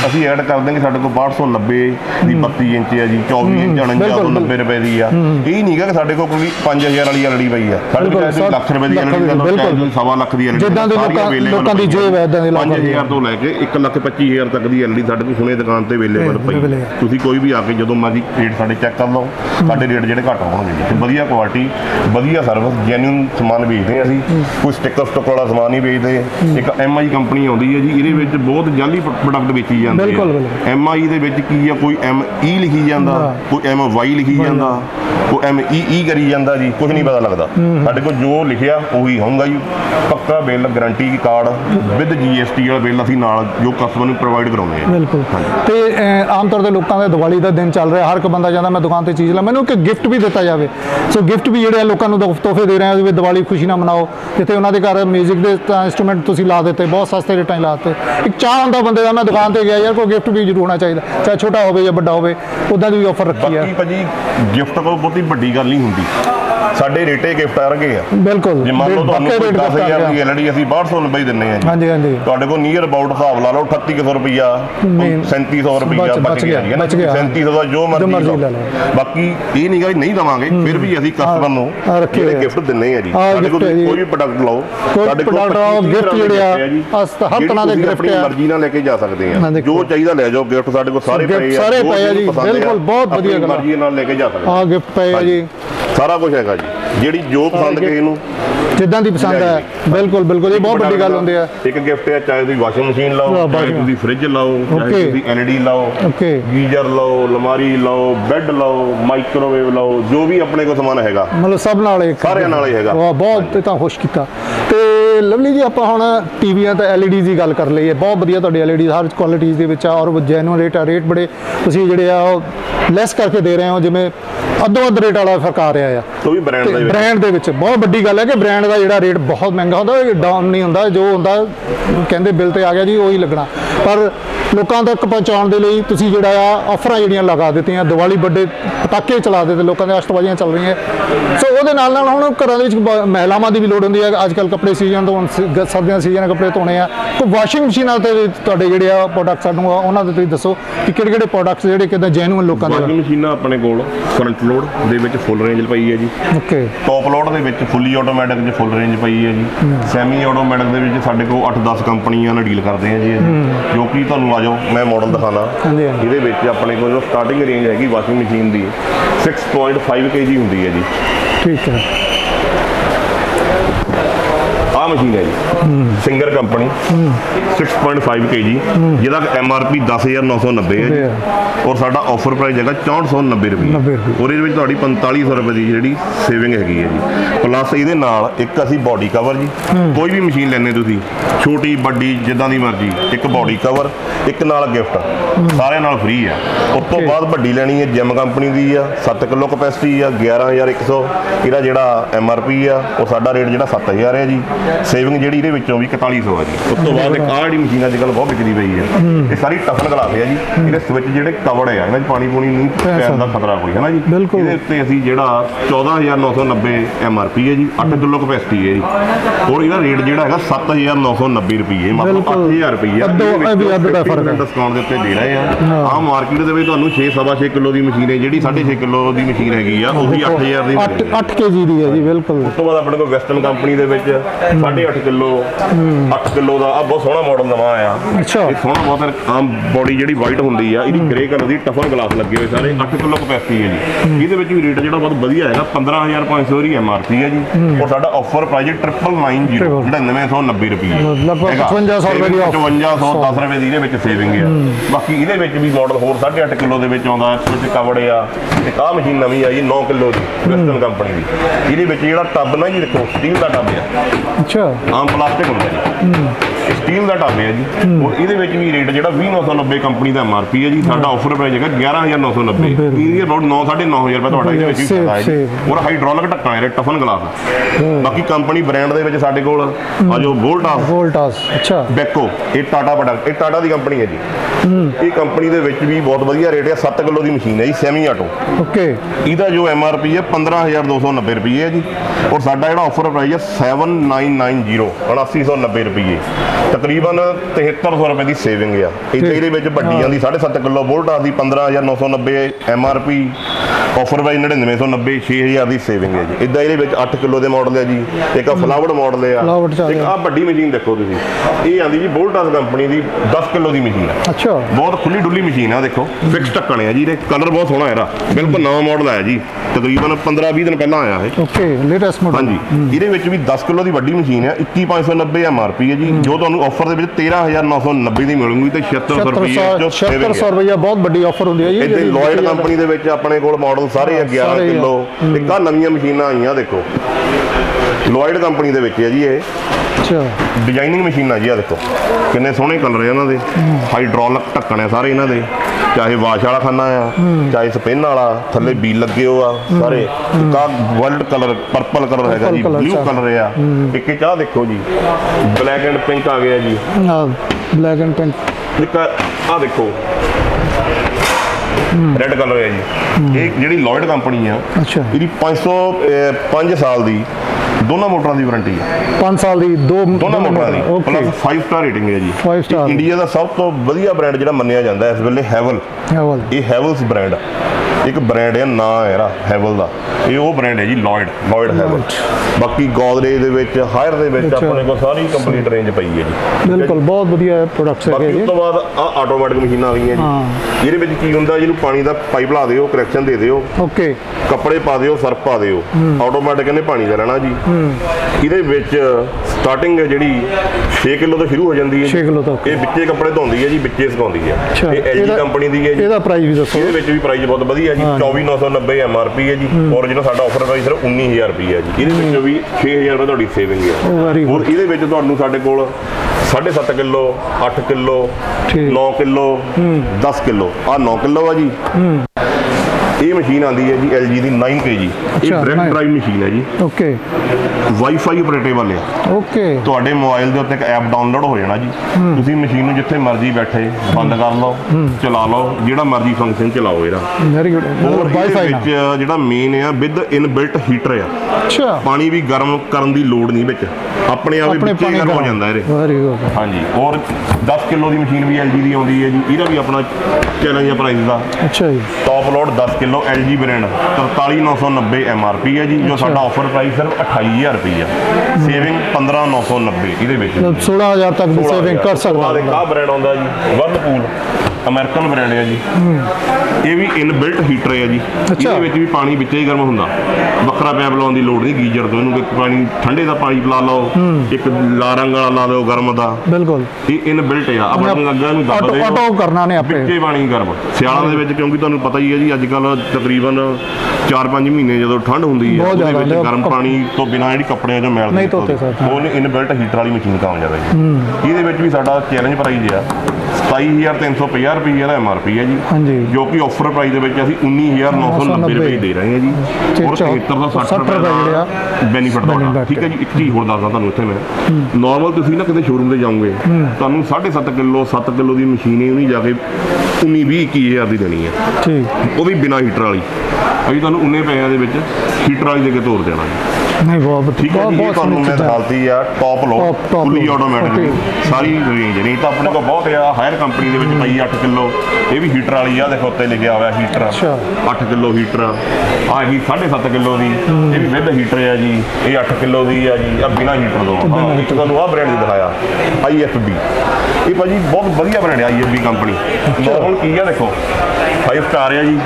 ਅਸੀਂ ਐਡ ਕਰ ਦਾਂਗੇ ਸਾਡੇ ਕੋਲ 6290 ਦੀ 32 ਇੰਚ ਆ ਜੀ 24 ਇੰਚ 4990 ਰੁਪਏ ਦੀ ਆ ਇਹ ਨਹੀਂਗਾ ਕਿ ਸਾਡੇ ਕੋਲ ਕੋਈ 5000 ਵਾਲੀ ਐਲਡੀ ਪਈ ਆ ਸਾਡੇ ਕੋਲ ਲੱਖ ਰੁਪਏ ਦੀ ਐਲਡੀ ਦਾ ਬਿਲਕੁਲ 1.25 ਲੱਖ ਦੀ ਐਲਡੀ ਜਿੱਦਾਂ ਦੇ ਲੋਕਾਂ ਦੀ ਜੇਬ ਐਦਾਂ ਦੇ ਲੋਕਾਂ ਦੀ 5000 ਤੋਂ ਲੈ ਕੇ 1,25,000 तक की एलईडी साढ़े को दुकान पर अवेलेबल पई तुसीं कोई भी आके जो मर्जी रेट साढ़े चैक कर लो साढ़े रेट जो घट होणगे वधिया क्वालिटी वधिया सर्विस जैन्यून समान बेचते हैं असीं कोई स्टिकर स्टुक वाला समान नहीं बेचते एक एम आई कंपनी आउंदी है जी ये बहुत जाली प्रोडक्ट बेची जाते हैं एम आई दे विच की है कोई एम ई लिखी जाता कोई एम वाई लिखी जाता कोई एम ई करी जाता जी कुछ नहीं पता लगता साढ़े को जो लिखिया उही होऊगा जी पक्का bill guarantee card with GST वाला बिल असीं नाल जो कस्टमर प्रोवाइड कराने बिल्कुल तो आम तौर पर लोगों का दिवाली का दिन चल रहा हर एक बंदा जाता मैं दुकान पर चीज़ ला मैं कि गिफ्ट भी दिता जाए सो गिफ्ट भी जोड़े लोगों तोहफे दे रहे हैं दिवाली खुशी ना मनाओ जितने उन्होंने घर म्यूजिक के इंस्ट्रूमेंट तुम ला देते बहुत सस्ते रेटा ला देते एक चाह होंगे बंदे का मैं दुकान पर गया यार कोई गिफ्ट भी जरूर होना चाहिए चाहे छोटा हो बड़ा होदा भी ऑफर रखी है भाजी गिफ्ट को बहुत ही बड़ी गल नहीं होंगी साढ़े रेटे गिफ्ट आ रहे हैं बिल्कुल जी मान लो तो 10000 की एलईडी अभी 1200 रुपए ही देने हैं हां जी हां जी ਤੁਹਾਡੇ ਕੋਲ ਨੀਅਰ ਅਬਾਊਟ ਹਿਸਾਬ ਲਾ ਲਓ 3800 ਰੁਪਿਆ 3700 ਰੁਪਿਆ ਬਚ ਗਿਆ ਜੀ ਨਾ 3700 ਦਾ ਜੋ ਮਰਜ਼ੀ ਲਾ ਲਓ ਬਾਕੀ ਇਹ ਨਹੀਂ ਗਾ ਨਹੀਂ ਦਵਾਂਗੇ ਫਿਰ ਵੀ ਅਸੀਂ ਕਸਟਮਰ ਨੂੰ ਜਿਹੜੇ ਗਿਫਟ ਦਿੰਨੇ ਆ ਜੀ ਸਾਡੇ ਕੋਲ ਕੋਈ ਵੀ ਪ੍ਰੋਡਕਟ ਲਾਓ ਸਾਡੇ ਕੋਲ ਗਿਫਟ ਜਿਹੜੇ ਆ ਹਰ ਤਰ੍ਹਾਂ ਦੇ ਗਿਫਟ ਆ ਮਰਜ਼ੀ ਨਾਲ ਲੈ ਕੇ ਜਾ ਸਕਦੇ ਆ ਜੋ ਚਾਹੀਦਾ ਲੈ ਜਾਓ ਗਿਫਟ ਸਾਡੇ ਕੋਲ ਸਾਰੇ ਪਏ ਆ ਸਾਰੇ ਪਏ ਆ ਜੀ ਬਿਲਕੁਲ ਬਹੁਤ ਵਧੀਆ ਗੱਲ ਮਰਜ਼ੀ ਨਾਲ ਲੈ ਕੇ ਜਾ ਸਕਦੇ ਆ ਗਿਫਟ ਪਏ ਆ ਜੀ ਸਾਰਾ ਕੁਝ ਹੈਗਾ ਜਿਹੜੀ ਜੋ ਪਸੰਦ ਕਿਸੇ ਨੂੰ ਜਿੱਦਾਂ ਦੀ ਪਸੰਦ ਆ ਬਿਲਕੁਲ ਬਿਲਕੁਲ ਇਹ ਬਹੁਤ ਵੱਡੀ ਗੱਲ ਹੁੰਦੀ ਆ ਇੱਕ ਗਿਫਟ ਆ ਚਾਹੇ ਤੁਸੀਂ ਵਾਸ਼ਿੰਗ ਮਸ਼ੀਨ ਲਾਓ ਚਾਹੇ ਤੁਸੀਂ ਫ੍ਰਿਜ ਲਾਓ ਚਾਹੇ ਤੁਸੀਂ ਐਲਈਡੀ ਲਾਓ ਗੀਜ਼ਰ ਲਾਓ ਲਮਾਰੀ ਲਾਓ ਬੈੱਡ ਲਾਓ ਮਾਈਕ੍ਰੋਵੇਵ ਲਾਓ ਜੋ ਵੀ ਆਪਣੇ ਕੋਲ ਸਮਾਨ ਹੈਗਾ ਮਤਲਬ ਸਭ ਨਾਲ ਇੱਕ ਸਾਰਿਆਂ ਨਾਲ ਹੀ ਹੈਗਾ ਬਹੁਤ ਤਾਂ ਖੁਸ਼ ਕੀਤਾ ਤੇ तो लवली जी आप हम टीविया तो एल ई डी की गल कर लीए, बहुत वधिया तुहाडे एल ई डी हर क्वालिटीज़ के और जैनुअन रेट आ, रेट बड़े तुसीं जिहड़े आ लैस करके दे रहे हो, जिमें अद्धो अद्ध रेट वाला फर्क आ रहा है। तो भी ब्रांड के बहुत वड्डी गल है कि ब्रांड का जो रेट बहुत महंगा होंगे, डाउन नहीं होंगे, जो होंगे कहें बिल तो आ गया जी वही लगना, पर लोगों तक पहुँचाने लिए तुसीं जिहड़ा ऑफर जिहड़ियां लगा दित्तियां, दिवाली बड़े पटाके चला देते, लोगों के अष्टबाजियां चल रही हैं। सो वो हम घर महिलावां की भी लोड़ होंदी है, अजकल कपड़े सीजन तो सर्दियां सीजन कपड़े धोने आ, तो वाशिंग मशीनां ते तुहाडे जिहड़े आ प्रोडक्ट्स आउण उन्हां दे तुसीं दस्सो कि किहड़े-किहड़े प्रोडक्ट्स जिहड़े किदां जेन्युइन लोकां दे। वाशिंग मशीनां अपने कोल करंट लोड दे विच फुल रेंज पई है जी, ओके, टॉप लोड दे विच फुली आटोमैटिक दे फुल रेंज पई है जी, सैमी आटोमैटिक दे विच साडे कोल 8-10 कंपनियां नाल डील करदे आ जी, जो कि तुहानूं आ जाओ मैं मॉडल दिखाना। ये अपने को स्टार्टिंग रेंज हैगी वाशिंग मशीन की 6.5 kg होंगी है जी, ठीक है, आ मशीन है जी सिंगर कंपनी 6.5 kg, जिहदा MRP 10,990 है जी, और साडा ऑफर प्राइस है 6490 रुपये, और ये तुहाडी 4500 रुपये की जिहड़ी सेविंग हैगी है जी। प्लस ये एक असी बॉडी कवर जी, कोई भी मशीन लैंदे तुसीं छोटी वड्डी जिद्दां दी मर्जी, एक बॉडी कवर, एक नाल गिफ्ट सारे नाल फ्री है। उस तो बाद वड्डी लैणी है जिम कंपनी की आ, 7 किलो कैपेसिटी आ, 11,100 इहदा जिहड़ा MRP आ, और साडा रेट जिहड़ा 7,000 है जी, सेविंग जी ये 4100 है जी। उस तो बाद एक आड़ी मशीन अच बहुत बिकती पई है, ये सारी टफन गलास है जी, ये स्विच जो कवड़ है इन्हें पानी पूनी नहीं पैन का खतरा कोई है ना जी, ये उत्ते असी जो 14,990 MRP है जी, 8 किलो कैपेसिटी है जी, और यह रेट जो है 7,990 रुपये, मतलब 8,000 रुपये डिस्काउंट के दे रहे हैं। आ मार्केट में तो 6-6.5 किलो की मशीन है जी, 6.5 किलो की मशीन हैगी आ, वो भी 8,000 की है जी, बिल्कुल। उस तो बाद अपने को वेस्टर्न कंपनी के 8.5 किलो 8 किलो का बहुत सोहना मॉडल नवा आया, सोहना बहुत आम बॉडी जी वाइट होंगी है, ये ग्रे कलर की टफन ग्लास लगे हुए सारे, 8 किलो कैपेसिटी है जी, ये भी रेट जो बहुत वधिया है 15,500 ही MRP है जी, और साडा ऑफर प्राइस 9,990 9990 रुपये, 5,510 रुपये की सेविंग है। बाकी ये भी मॉडल होर 8.5 किलो आता है, कवड़े आ, आह मशीन नवी आई 9 किलो की वेस्टर्न कंपनी की, ये जो टब ना जी देखो स्टील का टब है, अच्छा आम प्लास्टिक होंगे जी, स्टील का टब है जी, और ये भी रेट जो 20,990 कंपनी का MRP है जी, साडा ऑफर प्राइस है 11,990, ये अबाउट 9-9,500 रुपये है, और हाइड्रोलिक ढक्कन है, टफन ग्लास। बाकी कंपनी ब्रांड के साडे कोल आ जो वोल्टास, अच्छा बेको, ये टाटा प्रोडक्ट, ये टाटा की कंपनी है जी, ये कंपनी के भी बहुत वधिया रेट है, 7 किलो की मशीन है जी, सैमी आटो, ओके, इसका जो MRP है 15,290 रुपये है जी, और साडा जो ऑफर प्राइस है 7,990 रुपये, तकरीबन 7300 रुपये की सेविंग है। इतने भट्टिया की 7.5 किलो वोल्टास की 15,990 MRP, ऑफर प्राइस 9,990, 6,000 की सेविंग है जी। इदा ये 8 किलो के मॉडल है जी, एक फ्लावर्ड मॉडल है, एक आ बड़ी मशीन देखो तुम, ये आती जी वोल्टास कंपनी की 10 किलो की मशीन है, अच्छा बहुत खुली डुली मशीन है, देखो फिक्स ढक्कन है जी, कलर बहुत सोहना है, बिल्कुल नवा मॉडल है जी, तकरीबन 15-20 दिन पहला आया है, हाँ जी, ये भी 10 किलो की वड्डी मशीन है, 21,590 MRP है जी, जो तुहानू ऑफर दे विच 13,990 की मिलूगी, तो 7600 रुपये बहुत बड़ी ऑफर होंदी है जी। इधर लॉयड कंपनी दे विच अपने कोल मॉडल सारे 11 किलो, एक आ नवीं मशीनां आईयां देखो लॉयड कंपनी दे विच है जी, ये डिजाइनिंग मशीनां जी, आ देखो कितने सोहने कलर है इन्हां दे, हाइड्रोलिक ढक्कन है सारे इन्हां दे, चाहे वाश वाला खाना आ, चाहे स्पिन वाला, थले बील लगे हो आ सारे, का वर्ल्ड कलर पर्पल कलर है जी, ब्लू कलर है, एक चाह देखो जी ब्लैक एंड पिंक आ गया जी, ब्लैक एंड पिंक आ देखो रेड कलर है जी, एक जी लॉयड कंपनी है, अच्छा ये 5 साल की दोनों मोटरों की वारंटी है, 5 साल की दोनों मोटरों की, प्लस 5 स्टार रेटिंग है जी, 5 स्टार इंडिया का सब तो वधिया ब्रांड जो मनिया जाता है इस वेले हैवल, ये हैवल्स ब्रांड, एक ब्रांड है ना है हैवल का, ये वो ब्रांड है जी लॉयड हैवल। बाकी गोदरेज के हायर के अपने को सारी कंप्लीट रेंज पई है जी, ਬਿਲਕੁਲ ਬਹੁਤ ਵਧੀਆ ਪ੍ਰੋਡਕਟਸ ਹੈਗੇ ਜੀ। ਉਸ ਤੋਂ ਬਾਅਦ ਆ ਆਟੋਮੈਟਿਕ ਮਸ਼ੀਨਾਂ ਆ ਗਈਆਂ ਜੀ, ਇਹਦੇ ਵਿੱਚ ਕੀ ਹੁੰਦਾ, ਜਿਹਨੂੰ ਪਾਣੀ ਦਾ ਪਾਈਪ ਲਾ ਦਿਓ, ਕਰੈਕਸ਼ਨ ਦੇ ਦਿਓ, ਓਕੇ, ਕੱਪੜੇ ਪਾ ਦਿਓ, ਸਰਫ ਪਾ ਦਿਓ, ਆਟੋਮੈਟਿਕ ਇਹਨੇ ਪਾਣੀ ਦਾ ਰਹਿਣਾ ਜੀ। ਇਹਦੇ ਵਿੱਚ ਸਟਾਰਟਿੰਗ ਜਿਹੜੀ 6 ਕਿਲੋ ਤੋਂ ਸ਼ੁਰੂ ਹੋ ਜਾਂਦੀ ਹੈ, 6 ਕਿਲੋ ਤੱਕ। ਇਹ ਵਿੱਚੇ ਕੱਪੜੇ ਧੋਂਦੀ ਹੈ ਜੀ, ਵਿੱਚੇ ਸੁਕਾਉਂਦੀ ਹੈ। ਇਹ LG ਕੰਪਨੀ ਦੀ ਹੈ ਜੀ। ਇਹਦਾ ਪ੍ਰਾਈਸ ਵੀ ਦੱਸੋ। ਇਹਦੇ ਵਿੱਚ ਵੀ ਪ੍ਰਾਈਸ ਬਹੁਤ ਵਧੀਆ ਜੀ, 24990 MRP ਹੈ ਜੀ, ਔਰ ਜਿਹੜਾ ਸਾਡਾ ਆਫਰ ਪ੍ਰਾਈਸ ਸਿਰਫ 19000 ਰੁਪਏ ਹੈ ਜੀ। ਇਹਦੇ ਵਿੱਚ ਵੀ 6000 ਰੁਪਏ ਤੁਹਾਡੀ ਸੇਵਿੰਗ ਹੈ। ਔਰ ਇਹਦੇ ਵਿੱਚ ਤੁਹਾਨੂੰ ਸਾਡੇ ਕੋਲ 7.5 ਕਿਲੋ, 8 ਕਿਲੋ, 9 ਕਿਲੋ, 10 ਕਿਲੋ, ਆ 9 ਕਿਲੋ ਆ ਜੀ। ਇਹ ਮਸ਼ੀਨ ਆਉਂਦੀ ਹੈ ਜੀ LG ਦੀ 9 kg। ਇਹ ਡਾਇਰੈਕਟ ਡਰਾਈਵ ਮਸ਼ੀਨ ਹੈ ਜੀ, ਓਕੇ, ਵਾਈਫਾਈ ਆਪਰੇਟੇਬਲ ਹੈ, ਓਕੇ। ਤੁਹਾਡੇ ਮੋਬਾਈਲ ਦੇ ਉੱਤੇ ਇੱਕ ਐਪ ਡਾਊਨਲੋਡ ਹੋ ਜਾਣਾ ਜੀ, ਤੁਸੀਂ ਮਸ਼ੀਨ ਨੂੰ ਜਿੱਥੇ ਮਰਜ਼ੀ ਬੈਠੇ ਬੰਦ ਕਰ ਲਓ, ਚਲਾ ਲਓ, ਜਿਹੜਾ ਮਰਜ਼ੀ ਫੰਕਸ਼ਨ ਚਲਾਓ ਇਹਦਾ। Very good. ਹੋਰ ਵਾਈਫਾਈ ਵਿੱਚ ਜਿਹੜਾ ਮੇਨ ਹੈ ਵਿਦ ਇਨਬਿਲਟ ਹੀਟਰ ਆ, ਅੱਛਾ, ਪਾਣੀ ਵੀ ਗਰਮ ਕਰਨ ਦੀ ਲੋੜ ਨਹੀਂ, ਵਿੱਚ ਆਪਣੇ ਆਪ ਵਿੱਚ ਗਰਮ ਹੋ ਜਾਂਦਾ ਇਹ। ਵੈਰੀ ਗੁੱਡ, ਹਾਂਜੀ। ਔਰ 10 ਕਿਲੋ ਦੀ ਮਸ਼ੀਨ ਵੀ LG ਦੀ ਆਉਂਦੀ ਹੈ ਜੀ, ਇਹਦਾ ਵੀ ਆਪਣਾ ਚੈਲੰਜ ਹੈ ਪ੍ਰਾਈਸ ਦਾ, ਅੱਛਾ ਜੀ। ਟੌਪ ਲੋਡ 10 ਕਿਲੋ LG ਬ੍ਰਾਂਡ 43990 MRP ਹੈ ਜੀ, ਜੋ ਸਾਡਾ ਆਫਰ ਪ੍ਰਾਈਸ ਸਿਰਫ 28000 ਰੁਪਏ ਆ, ਸੇਵਿੰਗ 15990। ਇਹਦੇ ਵਿੱਚ 16000 ਤੱਕ ਦੀ ਸੇਵਿੰਗ ਕਰ ਸਕਦੇ ਹਾਂ। ਆਹ ਬ੍ਰਾਂਡ ਆਉਂਦਾ ਜੀ ਵਰਲਪੂਲ, ਅਮਰੀਕਨ ਬ੍ਰਾਂਡ ਹੈ ਜੀ, ਇਹ ਵੀ ਇਨਬਿਲਟ ਹੀਟਰ ਹੈ ਜੀ। ਇਹਦੇ ਵਿੱਚ ਵੀ ਪਾਣੀ ਵਿੱਚੇ ਹੀ ਗਰਮ ਹੁੰਦਾ, ਵੱਖਰਾ ਪੈਪ ਲਾਉਣ ਦੀ ਲੋੜ ਨਹੀਂ ਗੀਜ਼ਰ ਤੋਂ। ਇਹਨੂੰ ਪਾਣੀ ਠੰਡੇ ਦਾ ਪਾਣੀ ਪਿਲਾ ਲਓ, ਇੱਕ ਲਾਰੰਗ ਵਾਲਾ ਲਾ ਲਓ ਗਰਮ ਦਾ, ਬਿਲਕੁਲ ਇਹ ਇਨਬਿਲਟ ਆ। ਆਟੋ ਕਰਨਾ ਨੇ ਆਪੇ ਵਿੱਚੇ ਪਾਣੀ ਗਰਮ। ਸਿਆਲਾਂ ਦੇ ਵਿੱਚ ਕਿਉਂਕਿ ਤੁਹਾਨੂੰ ਪਤਾ ਹੀ ਹੈ ਜੀ, ਅੱਜ ਕੱਲ੍ਹ ਤਕਰੀਬਨ 4-5 ਮਹੀਨੇ ਜਦੋਂ ਠੰਡ ਹੁੰਦੀ ਹੈ, ਉਹਦੇ ਵਿੱਚ ਗਰਮ ਪਾਣੀ ਤੋਂ ਬਿਨਾਂ ਜਿਹੜੀ ਕੱਪੜਿਆਂ 'ਚੋਂ ਮੈਲ ਨਹੀਂ ਧੋਤੇ, ਉਹਨੇ ਇਨਬਿਲਟ ਹੀਟਰ ਵਾਲੀ ਮਸ਼ੀਨ ਕੰਮ ਜ਼ਿਆਦਾ ਜੀ। ਇਹਦੇ ਵਿੱਚ ਵੀ ਸਾਡਾ ਚੈਲੰਜ ਪ੍ਰਾਈਜ਼ ਆ 27350 ਰੁਪਏ ਦਾ MRP ਹੈ ਜੀ, ਜੋ ਕਿ ਆਫਰ ਪ੍ਰਾਈਸ ਦੇ ਵਿੱਚ ਅਸੀਂ 19990 ਰੁਪਏ ਦੇ ਰਹੇ ਹਾਂ ਜੀ। ਔਰ 7360 ਰੁਪਏ ਦਾ ਬੈਨੀਫਿਟ ਤੁਹਾਡਾ, ਠੀਕ ਹੈ ਜੀ। ਇੱਕ ਚੀਜ਼ ਹੋਰ ਦੱਸਦਾ ਤੁਹਾਨੂੰ, ਇੱਥੇ ਮੈਂ ਨੋਰਮਲ ਤੁਸੀਂ ਨਾ ਕਿਤੇ ਸ਼ੋਰੂਮ ਤੇ ਜਾਓਗੇ, ਤੁਹਾਨੂੰ 7.5 ਕਿਲੋ 7 ਕਿਲੋ ਦੀ ਮਸ਼ੀਨ ਹੀ ਨਹੀਂ ਜਾ ਕੇ 19-20-21000 ਦੀ ਦੇਣੀ ਹੈ, ਠੀਕ, ਉਹ ਵੀ ਬਿਨਾਂ ਹੀਟਰ ਵਾਲੀ। ਅਸੀਂ ਤੁਹਾਨੂੰ ਉਨੇ ਪੈਸਿਆਂ ਦੇ ਵਿੱਚ ਹੀਟਰ ਵਾਲੀ ਦੇ ਕੇ ਤੋਰ ਦੇਣਾ ਜੀ। ਨਹੀਂ ਬਹੁਤ ਠੀਕ ਹੈ ਜੀ, ਇਹ ਤੁਹਾਨੂੰ ਮੈਂ ਦਿਖਾਤੀ ਆ ਟੌਪ ਲੋ, ਫੁੱਲੀ ਆਟੋਮੈਟਿਕ ਸਾਰੀ ਰੇਂਜ। ਨਹੀਂ ਤਾਂ ਆਪਣੇ ਕੋਲ ਬਹੁਤ ਆ, ਹਾਇਰ ਕੰਪਨੀ ਦੇ ਵਿੱਚ ਪਈ 8 ਕਿਲੋ, ਇਹ ਵੀ ਹੀਟਰ ਵਾਲੀ ਆ, ਦੇਖੋ ਉੱਤੇ ਲਿਖਿਆ ਹੋਇਆ ਹੀਟਰ, 8 ਕਿਲੋ ਹੀਟਰ ਆ। ਆਹੀ 7.5 ਕਿਲੋ ਦੀ, ਇਹ ਵੀ ਵਿਦ ਹੀਟਰ ਆ ਜੀ, ਇਹ 8 ਕਿਲੋ ਦੀ ਆ ਜੀ, ਆ ਬਿਨਾਂ ਹੀਟਰ ਤੋਂ। ਤੁਹਾਨੂੰ ਆਹ ਬ੍ਰਾਂਡ ਦਿਖਾਇਆ IFB, ਇਹ ਭਾਜੀ ਬਹੁਤ ਵਧੀਆ ਬ੍ਰਾਂਡ ਆ IFB ਕੰਪਨੀ। ਹੁਣ ਕੀ ਆ ਦੇਖੋ 5 ਸਟਾਰ ਆ ਜੀ,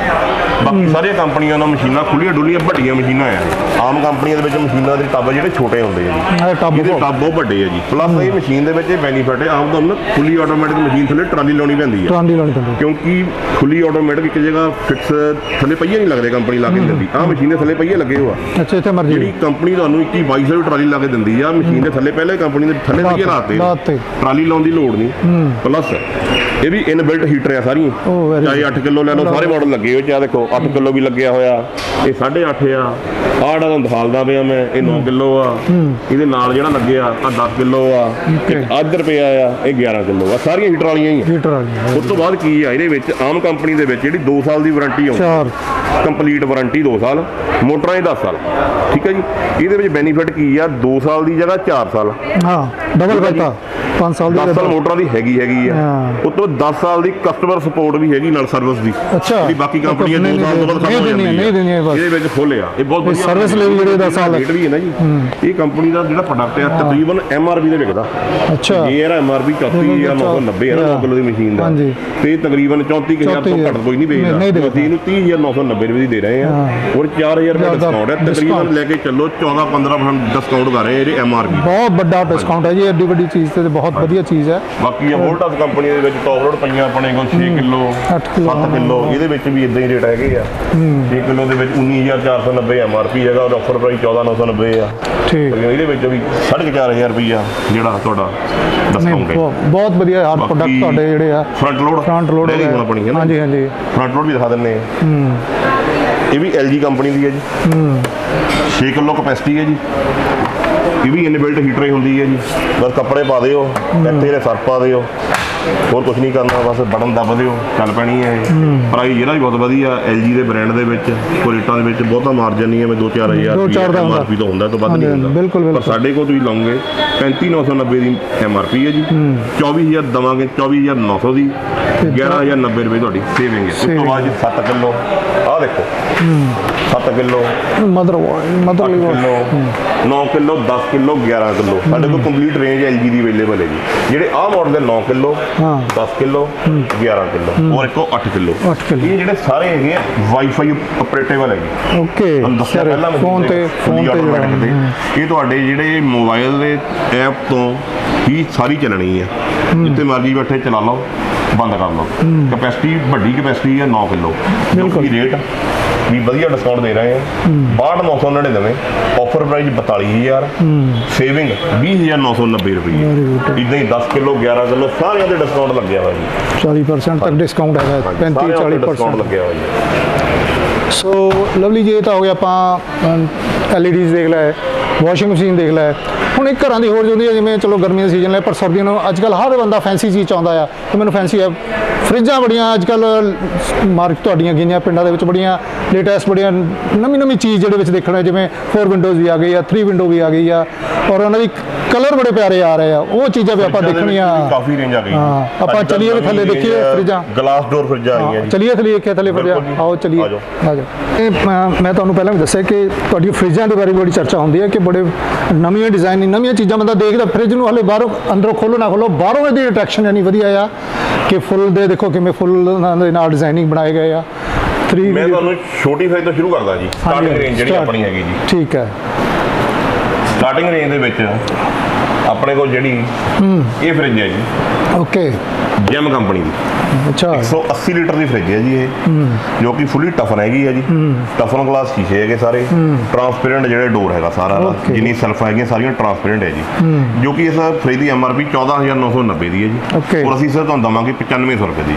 ਬਾਕੀ ਸਾਰੀਆਂ ਕੰਪਨੀਆਂ ਨਾਲ ਮਸ਼ੀਨਾਂ ਖੁੱਲੀਆਂ ਡੁੱਲੀਆਂ ਵੱਡੀਆਂ ਮਸ਼ੀਨਾਂ ਆ। ਆਮ ਕੰਪਨੀਆਂ ਦੇ ਵਿੱਚ ਮਸ਼ੀਨਾਂ ਦੇ ਟੱਬ ਜਿਹੜੇ ਛੋਟੇ ਹੁੰਦੇ ਆ ਜੀ, ਇਹਦੇ ਟੱਬ ਬਹੁਤ ਵੱਡੇ ਆ ਜੀ। ਪਲੱਸ ਇਹ ਮਸ਼ੀਨ ਦੇ ਵਿੱਚ ਇਹ ਬੈਨੀਫਿਟ ਹੈ, ਆਮ ਤੁਹਾਨੂੰ ਫੁੱਲੀ ਆਟੋਮੈਟਿਕ ਮਸ਼ੀਨ ਥੱਲੇ ਟਰਾਲੀ ਲਾਉਣੀ ਪੈਂਦੀ ਹੈ, ਕਿਉਂਕਿ ਫੁੱਲੀ ਆਟੋਮੈਟਿਕ ਇੱਕ ਜਗ੍ਹਾ ਫਿਕਸ ਥੱਲੇ ਪਹੀਏ ਨਹੀਂ ਲੱਗਦੇ, ਕੰਪਨੀ ਲਾ ਕੇ ਦਿੰਦੀ। ਆਹ ਮਸ਼ੀਨ ਦੇ ਥੱਲੇ ਪਹੀਏ ਲੱਗੇ ਹੋਆ, ਜਿਹੜੀ ਕੰਪਨੀ ਤੁਹਾਨੂੰ 21-22 ਦੀ ਟਰਾਲੀ ਲਾ ਕੇ ਦਿੰਦੀ ਆ, ਮਸ਼ੀਨ ਦੇ ਥੱਲੇ ਪਹਿਲਾਂ ਕੰਪਨੀ ਦੇ ਥੱਲੇ ਪਹੀਏ ਲਾਤੇ, ਟਰਾਲੀ ਲਾਉਣ ਦੀ ਲੋੜ ਨਹੀਂ। ਪਲੱਸ ਇਹ ਵੀ ਇਨਬਿਲਟ ਹੀਟਰ ਆ ਸਾਰੀ, ਚਾਹੇ 8 ਕਿਲੋ ਲੈ ਲਓ, ਸਾਰੇ ਮਾਡਲ ਲੱਗੇ ਹੋਏ। ਚਾਹ ਦੇਖੋ 8 ਕਿਲੋ ਵੀ ਲੱਗਿਆ ਹੋਇਆ, ਇਹ 8.5 ਆ, ਆਹ ਜਿਹੜਾ ਦਿਖਾਲਦਾ ਪਿਆ ਮੈਂ, ਇਹ 9 ਕਿਲੋ ਆ, ਇਹਦੇ ਨਾਲ ਜਿਹੜਾ ਲੱਗਿਆ ਆ 10 ਕਿਲੋ ਆ, ਅੱਧ ਰੁਪਇਆ ਆ, ਇਹ 11 ਕਿਲੋ ਆ, ਸਾਰੀਆਂ ਹੀਟਰ ਵਾਲੀਆਂ ਹੀ ਆ। ਉਸ ਤੋਂ ਬਾਅਦ ਕੀ ਆ, ਇਹਦੇ ਵਿੱਚ ਆਮ ਕੰਪਨੀ ਦੇ ਵਿੱਚ ਜਿਹੜੀ 2 ਸਾਲ ਦੀ ਵਾਰੰਟੀ ਆਉਂਦੀ, ਕੰਪਲੀਟ ਵਾਰੰਟੀ 2 ਸਾਲ, ਮੋਟਰਾਂ ਦੀ 10 ਸਾਲ, ਠੀਕ ਹੈ ਜੀ। ਇਹਦੇ ਵਿੱਚ ਬੈਨੀਫਿਟ ਕੀ ਆ, 2 ਸਾਲ ਦੀ ਜਗ੍ਹਾ 4 ਸਾਲ, ਹਾਂ ਡਬਲ ਕਰਤਾ, 5 ਸਾਲ ਦੀ 10 ਸਾਲ ਮੋਟਰਾਂ ਦੀ ਹੈਗੀ ਆ। ਉਸ ਤੋਂ 10 ਸਾਲ ਦੀ ਕਸਟਮਰ ਸਪੋਰਟ ਵੀ ਹੈਗੀ ਨਾਲ, ਸਰਵਿਸ ਦੀ, ਜਿਹੜੀ ਬਾਕੀ ਕੰਪਨੀਆਂ 2 ਸਾਲ ਤੋਂ ਬਾਅਦ ਖਤਮ ਹੋ ਜਾਂਦੀ ਆ, ਇਹਦੇ ਵਿੱਚ ਫੁੱਲ ਆ। ਇਹ ਬਹੁਤ ਵਧੀਆ ਸਰਵਿਸ ਲਈ ਜਿਹੜੇ 10 ਸਾਲ ਰੇਟ ਵੀ ਹੈ ਨਾ ਜੀ। ਇਹ ਕੰਪਨੀ ਦਾ ਜਿਹੜਾ ਪ੍ਰੋਡਕਟ ਆ ਤਕਰੀਬਨ MRP ਦੇ ਵਿਕਦਾ, ਅੱਛਾ, ਇਹ ਇਹਦਾ MRP 34990 ਹੈ ਨਾ 9 ਕਿਲੋ ਦੀ ਮਸ਼ੀਨ ਦਾ, ਤੇ ਤਕਰੀਬਨ 34000 ਤੋਂ ਘੱਟ ਕੋਈ ਨਹੀਂ ਵੇਚਦਾ। ਅਸੀਂ ਇਹਨੂੰ 30990 ਰੁਪਏ ਦੀ ਦੇ ਰਹੇ ਆ, ਔਰ 4000 ਰੁਪਏ ਡਿਸਕਾਊਂਟ ਹੈ, ਤਕਰੀਬਨ ਲੈ ਕੇ ਚੱਲੋ 14-15% ਡਿਸਕਾਊਂਟ ਕਰ ਰਹੇ ਇਹਦੇ MRP। ਬਹੁਤ ਵੱਡਾ ਡਿਸਕਾਊਂਟ ਹੈ ਜੀ, ਐਡੀ ਵੱਡੀ ਚੀਜ਼ ਤੇ ਬਹੁਤ ਵਧੀਆ ਚੀਜ਼ ਹੈ। ਬਾਕੀ ਆ ਵੋਲਟਸ ਕੰਪਨੀ ਦੇ ਵਿੱਚ ਟੌਪ ਲੋਡ ਪਈਆਂ ਆਪਣੇ ਕੋਲ 6 ਕਿਲੋ 7 ਕਿਲੋ, ਇਹਦੇ ਵਿੱਚ ਵੀ ਇਦਾਂ ਹੀ ਰੇਟ ਹੈਗੇ ਆ। 6 ਕਿਲੋ ਦੇ ਵਿੱਚ 19490 MRP ਹੈਗਾ, ਔਰ ਆਫਰ ਪ੍ਰਾਈਸ 14990 ਆ, ਠੀਕ। ਇਹਦੇ ਵਿੱਚ ਵੀ 4500 ਰੁਪਇਆ ਜਿਹੜਾ ਤੁਹਾਡਾ ਡਿਸਕਾਊਂਟ ਹੈ। ਬਹੁਤ ਵਧੀਆ ਹਰ ਪ੍ਰੋਡਕਟ ਤੁਹਾਡੇ ਜਿਹੜੇ ਆ, ਫਰੰਟ ਲੋਡ ਹੈ ਨਾ, ਹਾਂਜੀ ਹਾਂਜੀ, ਫਰੰਟ ਲੋਡ ਵੀ ਦਿਖਾ ਦਿੰਨੇ ਆ। ਇਹ ਵੀ LG ਕੰਪਨੀ ਦੀ ਹੈ ਜੀ, 6 ਕਿਲੋ ਕਪੈਸਿਟੀ ਹੈ ਜੀ, ਇਹ ਵੀ ਇਨਬਿਲਟ ਹੀਟਰ ਹੀ ਹੁੰਦੀ ਹੈ ਜੀ, ਬਸ ਕੱਪੜੇ ਪਾ ਦਿਓ, ਇੱਥੇ ਸਰਫ ਪਾ ਦਿਓ, और कुछ नहीं करना, बस बटन दब दो चल पैनी है। प्राइस ये भी बहुत वधिया LG के ब्रांड के रेटों के बहुता मार्जन नहीं है, 2-4 हज़ार एम आर पी तो होंगे, तो वध नहीं होंगे बिल्कुल। पर साढ़े को तुम लाओगे 35,990 की एम आर पी है जी, 24,000 देवांगे 24,900 की, 11,090 रुपये तुहाडी सेविंग है। उस तो बाद 7 किलो आ देखो 7 किलो मदर किलो 9 किलो 10 किलो 11 किलो साढ़े को कंप्लीट रेंज LG की अवेलेबल है जी। जेडे आ मॉडल है 9 किलो 10 किलो 11 किलो और एक 8 किलो, ये जेडे सारे है वाईफाई ऑपरेटेबल है। ओके ये तुहाडे जेडे मोबाइल के ऐप तो ही सारी चलनी है, जिते मर्जी बैठे चला लो बंद कर लो। कैपेसिटी बड़ी कैपेसिटी है 9 किलो, रेट भी बढ़िया डिस्काउंट दे रहे हैं 62,999, ऑफर प्राइस 42,000, सेविंग 20,990 रुपये। इतना ही 10 किलो 11 किलो सारे पे डिस्काउंट लग गया भाई, 40% तक डिस्काउंट है, 35-40% लग गया भाई। सो लवली जी तो हो गया आप LEDs देख ला है, वाशिंग मशीन देख ला है। ਹੁਣ ਇੱਕ ਘਰਾਂ ਦੀ ਹੋਰ ਜਾਂਦੀ ਹੈ ਜਿਵੇਂ ਚਲੋ ਗਰਮੀ ਦਾ ਸੀਜ਼ਨ ਲੈ, ਪਰ ਸਰਦੀਆਂ ਨੂੰ ਅੱਜ ਕੱਲ ਹਰ ਬੰਦਾ ਫੈਂਸੀ ਚੀਜ਼ ਚਾਹੁੰਦਾ ਆ, ਤੇ ਮੈਨੂੰ ਫੈਂਸੀ ਹੈ ਫਰਿੱਜਾਂ ਬੜੀਆਂ ਅੱਜ ਕੱਲ ਮਾਰਕੀਟ ਤੁਹਾਡੀਆਂ ਗਈਆਂ ਪਿੰਡਾਂ ਦੇ ਵਿੱਚ, ਬੜੀਆਂ ਲੇਟੈਸਟ ਬੜੀਆਂ ਨਵੀਂ ਚੀਜ਼ ਜਿਹੜੇ ਵਿੱਚ ਦੇਖਣਾ, ਜਿਵੇਂ 4 ਵਿੰਡੋਜ਼ ਵੀ ਆ ਗਈ ਆ, 3 ਵਿੰਡੋ ਵੀ ਆ ਗਈ ਆ, ਔਰ ਉਹਨਾਂ ਦੀ ਕਲਰ ਬੜੇ ਪਿਆਰੇ ਆ ਰਹੇ ਆ, ਉਹ ਚੀਜ਼ਾਂ ਵੀ ਆਪਾਂ ਦੇਖਣੀਆਂ। ਕਾਫੀ ਰੇਂਜ ਆ ਗਈ, ਹਾਂ ਆਪਾਂ ਚਲੀਏ ਵੀ ਥੱਲੇ ਦੇਖੀਏ ਫਰਿੱਜਾਂ, ਗਲਾਸ ਡੋਰ ਫਰਿੱਜਾਂ ਆ ਗਈਆਂ ਜੀ, ਚਲੀਏ ਥੱਲੇ ਦੇਖੀਏ ਥੱਲੇ ਫਰਿੱਜਾਂ, ਆਓ ਚਲੀਏ ਆ ਜਾਓ। ਇਹ ਮੈਂ ਤੁਹਾਨੂੰ ਪਹਿਲਾਂ ਵੀ ਦੱਸਿਆ ਕਿ ਤੁਹਾਡੀ ਫਰਿੱਜਾਂ ਦੇ ਬਾਰੇ ਬੜੀ ਚਰਚਾ ਹੁੰਦੀ ਹੈ ਕਿ ਬੜੇ ਨਵੀਆਂ ਡਿਜ਼ਾਈਨ नवी चीज़ा बंदा देखता, फ्रिज में हले बाहरों अंदरों खोलो ना खोलो बाहरों में अट्रैक्शन इन्नी वधिया आ कि फुल दे देखो किमें फुल डिजाइनिंग बनाए गए आ। मैं तुहानूं छोटी फ्रिज तो शुरू करदा जी, स्टार्टिंग रेंज जिहड़ी अपनी हैगी जी, ठीक है। स्टार्टिंग रेंज दे विच अपने को जिहड़ी ये फ्रिज है जी, ओके जिम कंपनी की, अच्छा 180 लीटर की फ्रिज है जी ये, जो कि फुली टफन हैगी है जी, टफन ग्लास शीशे है सारे, ट्रांसपेरेंट जो डोर है सारा, जिन्नी सेल्फ है सारियां ट्रांसपेरेंट है जी, जो कि इस फ्रिज की एमआरपी 14,990 की है जी, और असं सर देवे 9500 रुपए की,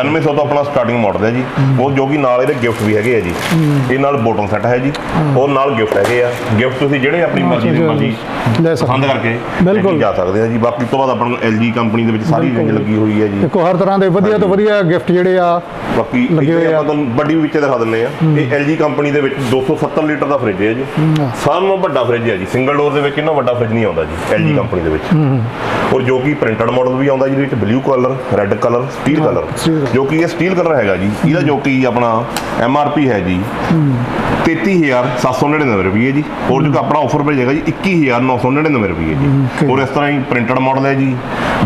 9500 तो अपना स्टार्टिंग मॉडल है जी। और जो कि नाल ये गिफ्ट भी है जी, ये बोटल सैट है जी, और नाल गिफ्ट है, गिफ्ट तुम जो अपनी मर्जी पसंद करके बिल्कुल जा सकते हैं जी। बाकी तो बाद अपना LG कंपनी के सारी रेंज लगी हुई है जी, देखो हर तरह के वधिया तो वधिया गिफ्ट जिहड़े आ बाकी लगे हुए आ। मतलब बड़ी विच दिखा दिंदे आ, ये LG कंपनी दे विच 270 लीटर दा फ्रिज है जी, सब नूं वड्डा फ्रिज है जी, सिंगल डोर दे विच इन्ना वड्डा फ्रिज नहीं आउंदा जी LG कंपनी दे विच। और जो कि प्रिंटेड मॉडल भी आउंदा जी, blue colour, red colour, steel colour, जो कि ये स्टील कलर हैगा जी, इहदा जो कि अपना MRP है जी 33,799 रुपये जी, और जो अपना ऑफर प्राइस है जी 21,999 रुपये जी। और इस तरह ही प्रिंटेड मॉडल है जी,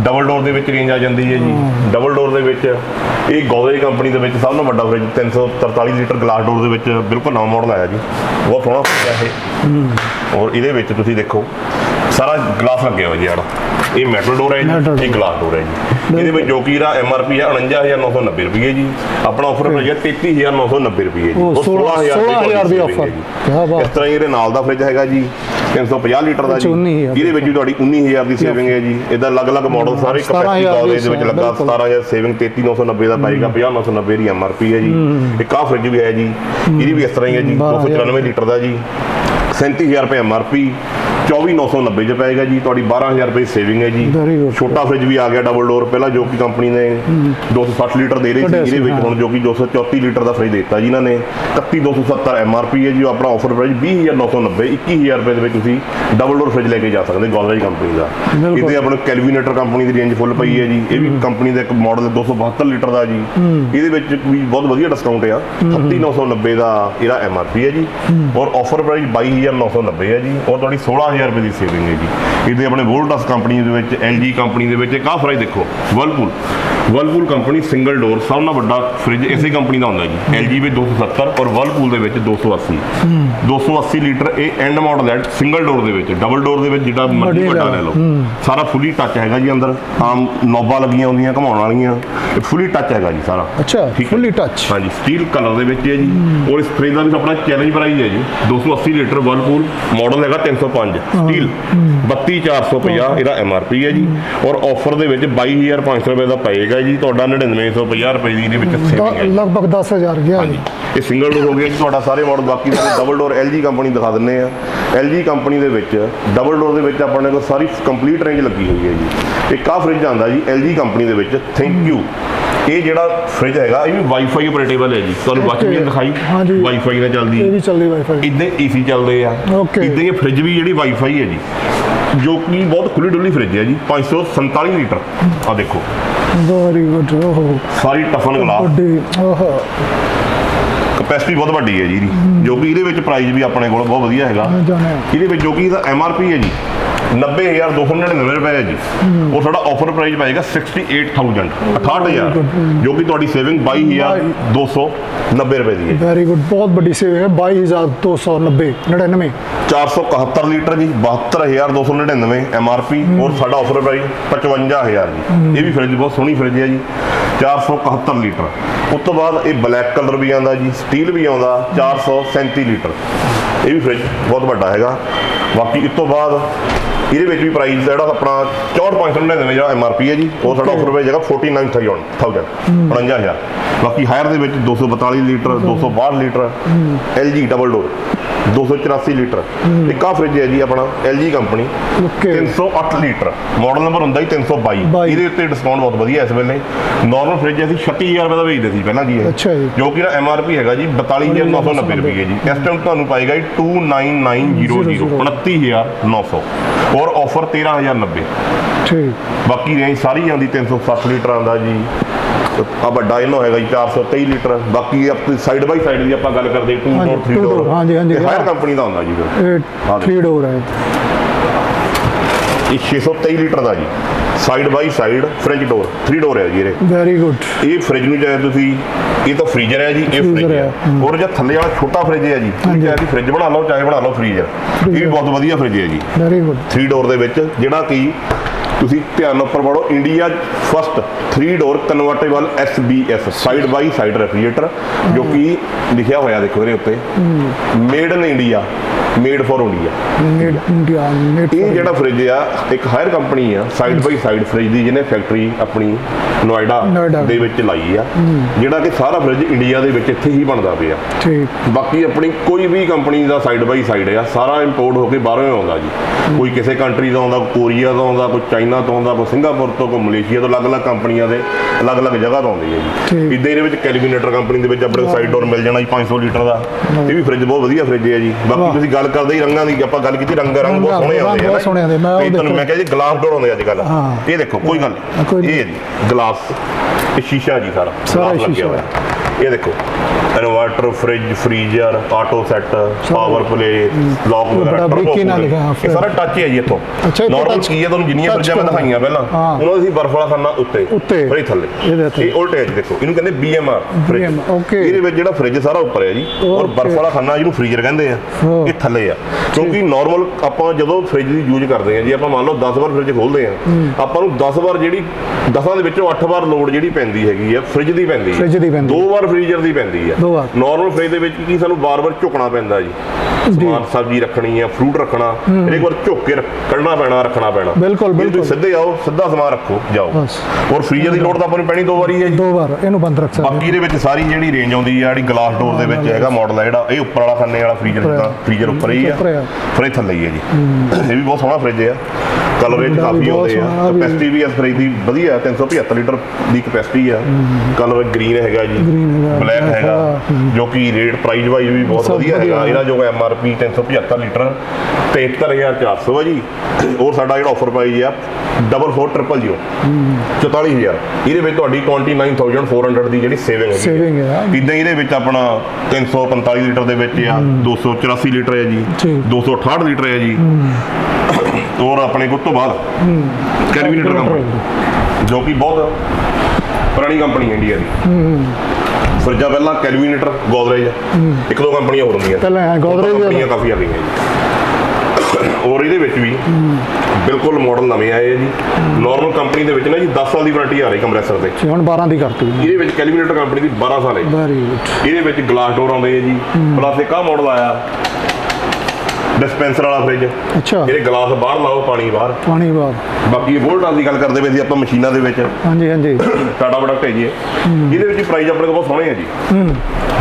डबल डोर दे विच रेंज आ जाती है जी, डबल डोर दे विच ये गोदरेज कंपनी दे विच सब नालों वड्डा फ्रिज 343 लीटर ग्लास डोर दे विच बिल्कुल नवा मॉडल आया जी, बहुत सोहना फ्रिज है ये। और इहदे विच तुसीं देखो सारा ग्लास लगे हुआ जी, ये मैटल डोर है जी, ये ग्लास डोर है जी, ये जो कि एम आर पी है 49,990 रुपये जी, अपना ऑफर प्राइस है 33,990 रुपये जी, और 16,000 रुपये ऑफर। इस तरह ये नाल दा फ्रिज है जी 350 लीटर का जी, ये 19,000 की सेविंग है जी, इदा अलग अलग मॉडल सारे लगा 17,000 सेविंग, 33,990 का पाएगा, 50,990 की एम आर पी है जी। एक आ फ्रिज भी है जी, ये भी इस तरह ही है जी, 294 लीटर का जी, 37,000 रुपये एम आर पी, 24,990 च पाएगा जी, थोड़ी 12,000 रुपये सेविंग है जी। छोटा फ्रिज भी आ गया डबल डोर, पहला जो कि कंपनी ने 260 लीटर दे रही थी, ये हम जो कि 234 लीटर का फ्रिज देता जी इन्होंने, 31,270 एम आर पी है जी, अपना ऑफर प्राइस 20,990, 21,000 रुपये के डबल डोर फ्रिज लेके जा सकते गोदरेज कंपनी का। इतने अपने कैलविनेटर कंपनी की रेंज फुल पई है जी, ये भी कंपनी का एक मॉडल 272 लीटर का जी, ये भी बहुत वधिया डिस्काउंट है, 39,990 का इसका एम आर पी है जी, और ऑफर प्राइस 22,990 है जी, और थोड़ी 16,000 रुपये की सेविंग है जी। ये अपने वोल्टास कंपनी के LG कंपनी के काफ़ फ्रिज देखो, वर्लपूल कंपनी सिंगल डोर सब ना बड़ा फ्रिज इसी कंपनी का होता है जी, LG में 270 और वर्लपूल के 280 लीटर, ये एंड मॉडल है सिंगल डोर के, डबल डोर के जिहड़ा मर्जी वड्डा ले लो, सारा फुली टच है जी, अंदर आम नोबा लगियां हुंदियां घुमाउण वालियां, फुली टच है जी सारा, अच्छा फुली टच हाँ जी, स्टील कलर के है जी। और इस फ्रिज का भी अपना चैलेंज प्राइस है जी 280 लीटर, वर्लपूल मॉडल है 305 स्टील, 32,450 इसका एम आर पी है जी, और ऑफर के 22,500 रुपये का पाएगा है जी तो 9950 रुपए दी ने ਵਿੱਚ सेविंग लगभग 10000 ਗਿਆ ਜੀ ਇਹ ਸਿੰਗਲ ਡੋਰ ਹੋ ਗਿਆ ਜੀ ਤੁਹਾਡਾ ਸਾਰੇ ਮਾਡਲ ਬਾਕੀ ਸਾਰੇ ਡਬਲ ਡੋਰ LG ਕੰਪਨੀ ਦਿਖਾ ਦਿੰਨੇ ਆ LG ਕੰਪਨੀ ਦੇ ਵਿੱਚ ਡਬਲ ਡੋਰ ਦੇ ਵਿੱਚ ਆਪਣੇ ਕੋਲ ਸਾਰੀ ਕੰਪਲੀਟ ਰੇਂਜ ਲੱਗੀ ਹੋਈ ਹੈ ਜੀ ਇੱਕ ਆ ਫ੍ਰਿਜ ਆਂਦਾ ਜੀ LG ਕੰਪਨੀ ਦੇ ਵਿੱਚ ਥੈਂਕ ਯੂ ਇਹ ਜਿਹੜਾ ਫ੍ਰਿਜ ਹੈਗਾ ਇਹ ਵੀ ਵਾਈਫਾਈ ਆਪਰੇਟੇਬਲ ਹੈ ਜੀ ਤੁਹਾਨੂੰ ਵਾਕਿੰਗ ਵੀ ਦਿਖਾਈ ਵਾਈਫਾਈ ਨਾਲ ਚੱਲਦੀ ਇਹ ਵੀ ਚੱਲਦੀ ਵਾਈਫਾਈ ਇਦਾਂ ਏਸੀ ਚੱਲਦੇ ਆ ਇਦਾਂ ਇਹ ਫ੍ਰਿਜ ਵੀ ਜਿਹੜੀ ਵਾਈਫਾਈ ਹੈ ਜੀ जो कि बहुत खुली डुली फ्रिज है जी 547 लीटर आ देखो सारी टफन ग्लास कैपेसिटी बहुत बड़ी है जी जो कि ये प्राइस भी अपने को बहुत वधिया है जो कि एम आर पी है जी 90,299 रुपए है जी और साडा ऑफर प्राइस पाएगा 68,000 जो कि तुहाडी सेविंग 22,290 रुपए दी है वेरी गुड बहुत बड़ी सेविंग है 22,299 471 लीटर जी 72,299 MRP और साडा ऑफर प्राइस 55,000 जी ये भी फ्रिज बहुत सोहनी फ्रिज है जी 471 लीटर उस तो बाद ये ब्लैक कलर भी आंदा जी स्टील भी आंदा 437 लीटर ये भी फ्रिज बहुत बड़ा है बाकी इस तो बाद ये भी प्राइस है अपना 54,599 जो एम आर पी है जी और साढ़ा ऑफर पे जगह 49,000 बाकी हायर के 242 litre 262 litre L G double door 284 litre एक फ्रिज है जी अपना L G company 308 litre model number होंगे 322 डिस्काउंट बहुत वधिया इस वेले नॉर्मल फ्रिज अभी 36,000 रुपए का भेजते थे पहला जी जो कि एम आर पी है जी 42,990 रुपये जी इस टाइम तो पाएगा 29,900 29,900 और ऑफर 13,090 बाकी रेंज सारी आती 360 लीटर आता जी अब डायनो है 423 लीटर बाकी अपनी साइड बाई साइड की आप गल करते 2 डोर 3 डोर हाँ जी हाँ जी हायर कंपनी का होंगे जी 3 डोर है 623 लीटर का जी side by side fridge door 3 door है जी वेरी गुड ये फ्रिज में चाहे तुम ये तो फ्रीजर है जी ये फ्रिज है और जो थले वाला छोटा फ्रिज है जी चाहे फ्रिज बना लो चाहे बना लो फ्रीजर ये भी बहुत वधिया फ्रिज है जी वेरी गुड 3 डोर जोड़ा कि ਤੁਸੀਂ ਧਿਆਨ ਉੱਪਰ ਪੜੋ India first 3 door convertible SBS side by side refrigerator ਜੋ ਕਿ ਲਿਖਿਆ ਹੋਇਆ ਦੇਖੋ ਇਹਦੇ ਉੱਤੇ made in India made for India made India ਇਹ ਜਿਹੜਾ ਫ੍ਰਿਜ ਆ ਇੱਕ ਹਾਇਰ ਕੰਪਨੀ ਆ ਸਾਈਡ ਬਾਈ ਸਾਈਡ ਫ੍ਰਿਜ ਦੀ ਜਿਹਨੇ ਫੈਕਟਰੀ ਆਪਣੀ ਨੋਇਡਾ ਦੇ ਵਿੱਚ ਲਾਈ ਆ ਜਿਹੜਾ ਕਿ ਸਾਰਾ ਫ੍ਰਿਜ ਇੰਡੀਆ ਦੇ ਵਿੱਚ ਇੱਥੇ ਹੀ ਬਣਦਾ ਪਿਆ ਠੀਕ ਬਾਕੀ ਆਪਣੀ ਕੋਈ ਵੀ ਕੰਪਨੀ ਦਾ ਸਾਈਡ ਬਾਈ ਸਾਈਡ ਆ ਸਾਰਾ ਇੰਪੋਰਟ ਹੋ ਕੇ ਬਾਹਰੋਂ ਆਉਂਦਾ ਜੀ ਕੋਈ ਕਿਸੇ ਕੰਟਰੀ ਦਾ ਆਉਂਦਾ ਕੋਰੀਆ ਦਾ ਆਉਂਦਾ ਕੋਈ चाइना तो आता कोई सिंगापुर तो कोई मलेशिया तो अलग अलग कंपनिया के अलग अलग जगह तो आती है जी इदा ही कैलमीनेटर कंपनी के अपने साइड डोर मिल जाना जी 500 लीटर का यह भी फ्रिज बहुत वधिया फ्रिज है जी बाकी तुम गल करते ही रंगा की आप गल की रंग बहुत सोहने आते हैं मैं कहा जी ग्लास डोर आते अजकल ये देखो कोई गल ये जी ग्लास शीशा जी सारा ग्लास लगे हुआ ये देखो inverter fridge freezer auto set power play lock वगैरह सारा टच है जी इथों नॉर्मल की है ਤੁਹਾਨੂੰ ਜਿੰਨੀਆਂ ਫਰਜਾਂ ਮੈਂ ਦਿਖਾਈਆਂ ਪਹਿਲਾਂ ਉਹਨਾਂ ਦੀ ਬਰਫ ਵਾਲਾ ਖਾਨਾ ਉੱਤੇ ਫਰੀ ਥੱਲੇ ਇਹ ਉਲਟੇ ਜੀ ਦੇਖੋ ਇਹਨੂੰ ਕਹਿੰਦੇ BMR ਫ੍ਰਿਜ ਓਕੇ ਇਹਦੇ ਵਿੱਚ ਜਿਹੜਾ ਫ੍ਰਿਜ ਸਾਰਾ ਉੱਪਰ ਹੈ ਜੀ ਔਰ ਬਰਫ ਵਾਲਾ ਖਾਨਾ ਜਿਹਨੂੰ ਫ੍ਰੀਜ਼ਰ ਕਹਿੰਦੇ ਆ ਇਹ ਥੱਲੇ ਆ ਕਿਉਂਕਿ ਨਾਰਮਲ ਆਪਾਂ ਜਦੋਂ ਫ੍ਰਿਜ ਦੀ ਯੂਜ਼ ਕਰਦੇ ਆ ਜੀ ਆਪਾਂ ਮੰਨ ਲਓ 10 ਵਾਰ ਫ੍ਰਿਜ ਖੋਲਦੇ ਆ ਆਪਾਂ ਨੂੰ 10 ਵਾਰ ਜਿਹੜੀ 10ਾਂ ਦੇ ਵਿੱਚੋਂ 8 ਵਾਰ ਲੋਡ ਜਿਹੜੀ ਪੈਂਦੀ ਹੈਗੀ ਆ ਫ੍ਰਿਜ ਦੀ ਪੈਂਦੀ ਹੈ 2 ਵਾਰ ਫ੍ਰੀਜ਼ਰ ਦੀ ਪੈਂਦੀ ਆ ਨੋਰਮਲ ਫ੍ਰਿਜ ਦੇ ਵਿੱਚ ਕੀ ਸਾਨੂੰ ਬਾਰ-ਬਾਰ ਝੁਕਣਾ ਪੈਂਦਾ ਜੀ ਸਮਾਨ ਸਬਜ਼ੀ ਰੱਖਣੀ ਆ ਫਰੂਟ ਰੱਖਣਾ ਇੱਕ ਵਾਰ ਝੁੱਕ ਕੇ ਕੱਢਣਾ ਪੈਣਾ ਰੱਖਣਾ ਪੈਣਾ ਬਿਲਕੁਲ ਬਿਲਕੁਲ ਸਿੱਧੇ ਆਓ ਸਿੱਧਾ ਸਮਾਨ ਰੱਖੋ ਜਾਓ ਔਰ ਫ੍ਰੀਜ਼ਰ ਦੀ ਲੋਡ ਤਾਂ ਆਪਾਂ ਨੂੰ ਪੈਣੀ 2 ਵਾਰੀ ਹੈ ਜੀ 2 ਵਾਰ ਇਹਨੂੰ ਬੰਦ ਰੱਖ ਸਕਦੇ ਬਾਕੀ ਇਹਦੇ ਵਿੱਚ ਸਾਰੀ ਜਿਹੜੀ ਰੇਂਜ ਆਉਂਦੀ ਆ ਜਿਹੜੀ ਗਲਾਸ ਡੋਰ ਦੇ ਵਿੱਚ ਹੈਗਾ ਮਾਡਲ ਆ ਜਿਹੜਾ ਇਹ ਉੱਪਰ ਵਾਲਾ ਖੰਨੇ ਵਾਲਾ ਫ੍ਰੀਜ਼ਰ ਹੁੰਦਾ ਫ੍ਰੀਜ਼ਰ ਉੱਪਰ ਹੀ ਆ ਫ੍ਰਿਜ ਥੱਲੇ ਹੀ ਹੈ ਜੀ ਇਹ ਵੀ ਬਹੁਤ ਸੋਹਣਾ ਫ੍ਰਿਜ ਆ ਕਲਰ ਰੇਂਜ ਕਾਫੀ ਆਉਂਦੇ ਆ ਕਪੈਸਿਟੀ ਵੀ ਇਸ ਫ੍ਰਿਜ ਦੀ ਵਧੀਆ 375 ਲੀਟਰ ਦੀ ਕਪੈਸਿਟੀ ਆ ਕਲਰ ਗ੍ਰੀਨ ਹੈਗਾ ਜੀ ਬਲੈਕ ਹੈਗਾ ਜੋ ਕਿ ਰੇਟ ਪ੍ਰਾਈਸ ਵਾਈਜ਼ ਵੀ ਬਹੁਤ ਵਧੀਆ ਹੈਗਾ ਇਹਦਾ ਜੋ ਐਮ ਆਰ ਪੀ 375 ਲੀਟਰ 73,400 ਹੈ ਜੀ ਔਰ ਸਾਡਾ ਜਿਹੜਾ ਆਫਰ ਪਾਈ ਆ 44,000 44,000 ਇਹਦੇ ਵਿੱਚ ਤੁਹਾਡੀ 29,400 ਦੀ ਜਿਹੜੀ ਸੇਵਿੰਗ ਹੈ ਇਦਾਂ ਇਹਦੇ ਵਿੱਚ ਆਪਣਾ 345 ਲੀਟਰ ਦੇ ਵਿੱਚ ਆ 284 ਲੀਟਰ ਹੈ ਜੀ 268 ਲੀਟਰ ਹੈ ਜੀ ਔਰ ਆਪਣੇ ਕੋਲ ਤੋਂ ਬਾਅਦ ਕੈਲਮੀਨੇਟਰ ਕੰਪਨੀ ਜੋ ਕਿ ਬਹੁਤ ਪੁਰਾਣੀ ਕੰਪਨੀ ਹੈ ਇੰਡੀਆ ਦੀ ਫਰਿੱਜਾਂ ਪਹਿਲਾਂ ਕੈਲਮੀਨੇਟਰ ਗੋਦਰੇਜ ਇੱਕ ਦੋ ਕੰਪਨੀਆਂ ਹੋਰ ਹੁੰਦੀਆਂ ਪਹਿਲਾਂ ਗੋਦਰੇਜ ਕੰਪਨੀਆਂ ਕਾਫੀ ਆ ਗਈਆਂ ਜੀ ਔਰ ਇਹਦੇ ਵਿੱਚ ਵੀ ਬਿਲਕੁਲ ਮਾਡਲ ਨਵੇਂ ਆਏ ਆ ਜੀ ਨਾਰਮਲ ਕੰਪਨੀ ਦੇ ਵਿੱਚ ਨਾ ਜੀ 10 ਸਾਲ ਦੀ ਵਾਰੰਟੀ ਆ ਰਹੀ ਕੰਪਰੈਸਰ ਦੇ ਹੁਣ 12 ਦੀ ਕਰਤੀ ਇਹਦੇ ਵਿੱਚ ਕੈਲਮੀਨੇਟਰ ਕੰਪਨੀ ਦੀ 12 ਸਾਲ ਹੈ ਇਹਦੇ ਵਿੱਚ ਗਲਾਸ ਡੋਰ ਆਉਂਦੇ ਆ ਜੀ ਪਲੱਸ ਇੱਕ ਆ ਮਾਡਲ ਆਇਆ डिस्पेंसर वाला फ्रिज अच्छा ये गिलास बाहर लाओ पानी बाहर बाकी वोल्टाज की गल करते पे सी ਆਪਾਂ ਮਸ਼ੀਨਾਂ ਦੇ ਵਿੱਚ ਹਾਂਜੀ ਹਾਂਜੀ ਟਾਟਾ ਪ੍ਰੋਡਕਟ ਹੈ ਜੀ ਇਹਦੇ ਵਿੱਚ ਪ੍ਰਾਈਸ ਆਪਣੇ ਕੋਲ ਬਹੁਤ ਸੋਹਣੇ ਹੈ ਜੀ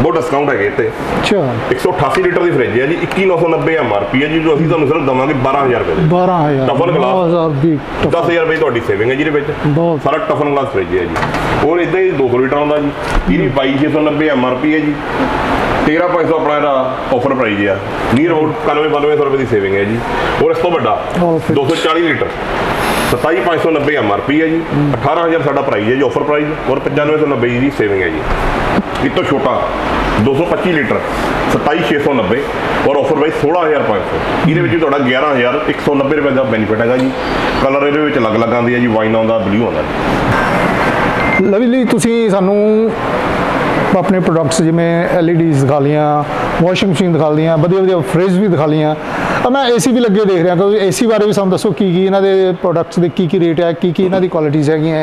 ਬਹੁਤ ਡਿਸਕਾਊਂਟ ਹੈਗੇ ਤੇ ਅੱਛਾ 188 ਲੀਟਰ ਦੀ ਫ੍ਰਿਜ ਹੈ ਜੀ 21990 ਐਮਆਰਪੀ ਹੈ ਜੀ ਜੋ ਅਸੀਂ ਤੁਹਾਨੂੰ ਸਿਰਫ ਦਵਾਂਗੇ 12000 ਰੁਪਏ ਦੇ 12000 ਟਫਨ ਗਲਾਸ 10000 ਰੁਪਏ ਤੁਹਾਡੀ ਸੇਵਿੰਗ ਹੈ ਜੀ ਇਹਦੇ ਵਿੱਚ ਸਾਰਾ ਟਫਨ ਗਲਾਸ ਫ੍ਰਿਜ ਹੈ ਜੀ ਔਰ ਇਦਾਂ ਹੀ 200 ਲੀਟਰ ਦਾ ਜੀ ਇਹਦੀ 22690 ਐਮਆਰਪੀ है जी 13,500 अपना ऑफर प्राइज है नीयर अबाउट 99-92 रुपए की सेविंग है जी और इस तो बड़ा 240 लीटर 27,590 एमआरपी है जी 18,000 साढ़ा प्राइज है जी ऑफर प्राइज और 9590 की सेविंग है जी। इतना छोटा 225 लीटर 27,690 और ऑफर प्राइस 16,500 ये थोड़ा 11,190 रुपए का बेनीफिट है जी। कलर ये अलग अलग आती है जी वाइन आता ब्लू आता। लवली तुसीं सानू अपने प्रोडक्ट्स जिमें LED दिखा लिया वॉशिंग मशीन दिखा लिया वधिया वधिया फ्रिज भी दिखा लिया और मैं AC भी लगे देख रहा क्योंकि AC बारे भी सानू दसो की इन्हां दे प्रोडक्ट्स दे की रेट है की इन्हां दी क्वालिटीज़ है।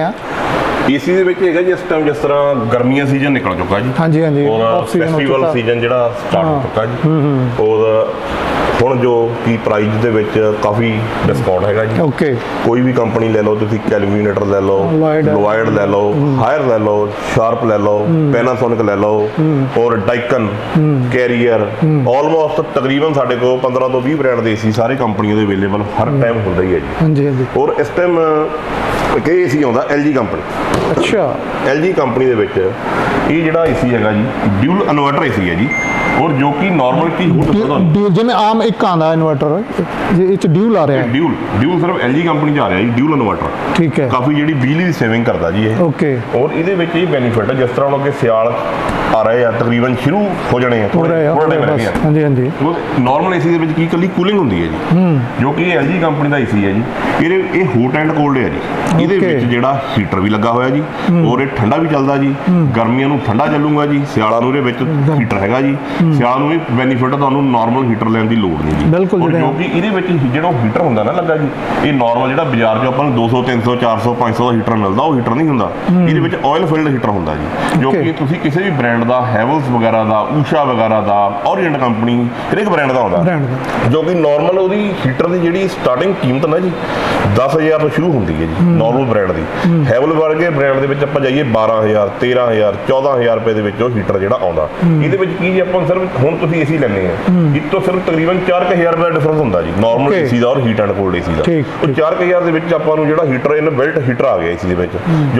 AC ਦੇ ਵਿੱਚ ਹੈਗਾ ਜੀ ਇਸ ਟਾਈਮ ਜਿਸ ਤਰ੍ਹਾਂ ਗਰਮੀਆਂ ਸੀਜ਼ਨ ਨਿਕਲ ਚੁੱਕਾ ਜੀ ਹਾਂਜੀ ਹਾਂਜੀ ਔਰ ਫੈਸਟੀਵਲ ਸੀਜ਼ਨ ਜਿਹੜਾ ਸਟਾਰਟ ਹੋ ਚੁੱਕਾ ਜੀ ਔਰ ਹੁਣ ਜੋ ਕੀ ਪ੍ਰਾਈਸ ਦੇ ਵਿੱਚ ਕਾਫੀ ਡਿਸਕਾਊਂਟ ਹੈਗਾ ਜੀ ਓਕੇ ਕੋਈ ਵੀ ਕੰਪਨੀ ਲੈ ਲਓ ਤੁਸੀਂ ਕੈਲਮੀਨੇਟਰ ਲੈ ਲਓ ਲੋਇਡ ਲੈ ਲਓ ਹਾਇਰ ਲੈ ਲਓ ਸ਼ਾਰਪ ਲੈ ਲਓ ਪੈਨਾਸੋਨਿਕ ਲੈ ਲਓ ਔਰ ਡਾਈਕਨ ਕੈਰੀਅਰ ਆਲਮੋਸਟ ਤਕਰੀਬਨ ਸਾਡੇ ਕੋਲ 15 ਤੋਂ 20 ਬ੍ਰਾਂਡ ਦੇ AC ਸਾਰੇ ਕੰਪਨੀਆਂ ਦੇ ਅਵੇਲੇਬਲ ਹਰ ਟਾਈਮ ਹੁੰਦਾ ਹੀ ਹੈ ਜੀ ਹਾਂਜੀ ਹਾਂਜੀ। ਔਰ ਇਸ ਟਾਈਮ ਕਿ AC ਆਉਂਦਾ LG ਕੰਪਨੀ अच्छा LG कंपनी के जोड़ा AC है जी ड्यूल इन्वर्टर AC है जी और जो कि नॉर्मल की जिम्मे आम एक आंदा इन्वर्टर इस ड्यूल आ रहा है ड्यूल सिर्फ LG कंपनी आ रहा है जी ड्यूल इन्वर्टर ठीक है काफ़ी जी बिजली की सेविंग करता जी ये ओके और ये बेनीफिट है जिस तरह हम अगर सियाल आ रहे हैं तकरीबन शुरू हो जाने हैं नॉर्मल AC के कली कूलिंग होंगी है जी जो कि LG कंपनी का AC है जी ये हॉट एंड कोल्ड है जी ये जोड़ा हीटर भी लगा हुआ जी और ये ठंडा भी चलता जी गर्मियों को ठंडा चलूंगा जी सियालों में ये हीटर है जी सियालों में बेनीफिट है नॉर्मल हीटर लेने की लोड़ नहीं जी बिल्कुल जो कि जो हीटर होंगे ना लगा जी ये नॉर्मल जो बाजार जो अपन 200-300-400-500 का हीटर मिलता वो हीटर नहीं होंगे ये ऑयल फिल्ड हीटर होंगे जी जो कि किसी भी ब्रांड का हैवल्स वगैरह का ऊषा वगैरह का ओरिएंट कंपनी हर एक ब्रांड का होंगे जो कि नॉर्मल वो हीटर की जी स्टार्टिंग कीमत ना जी 10,000 तो शुरू होंगी है जी नॉर्मल ब्रांड की हैवल वर्ग ब्रांड 12,000-13,000-14,000 रुपए हीटर जो आता सिर्फ हम AC लेने तो सिर्फ तकरीबन 4,000 रुपए का डिफरेंस होता जी नॉर्मल AC का और हीट एंड कोल्ड AC का 4,000 हीटर इन बिल्ट हीटर आ गया AC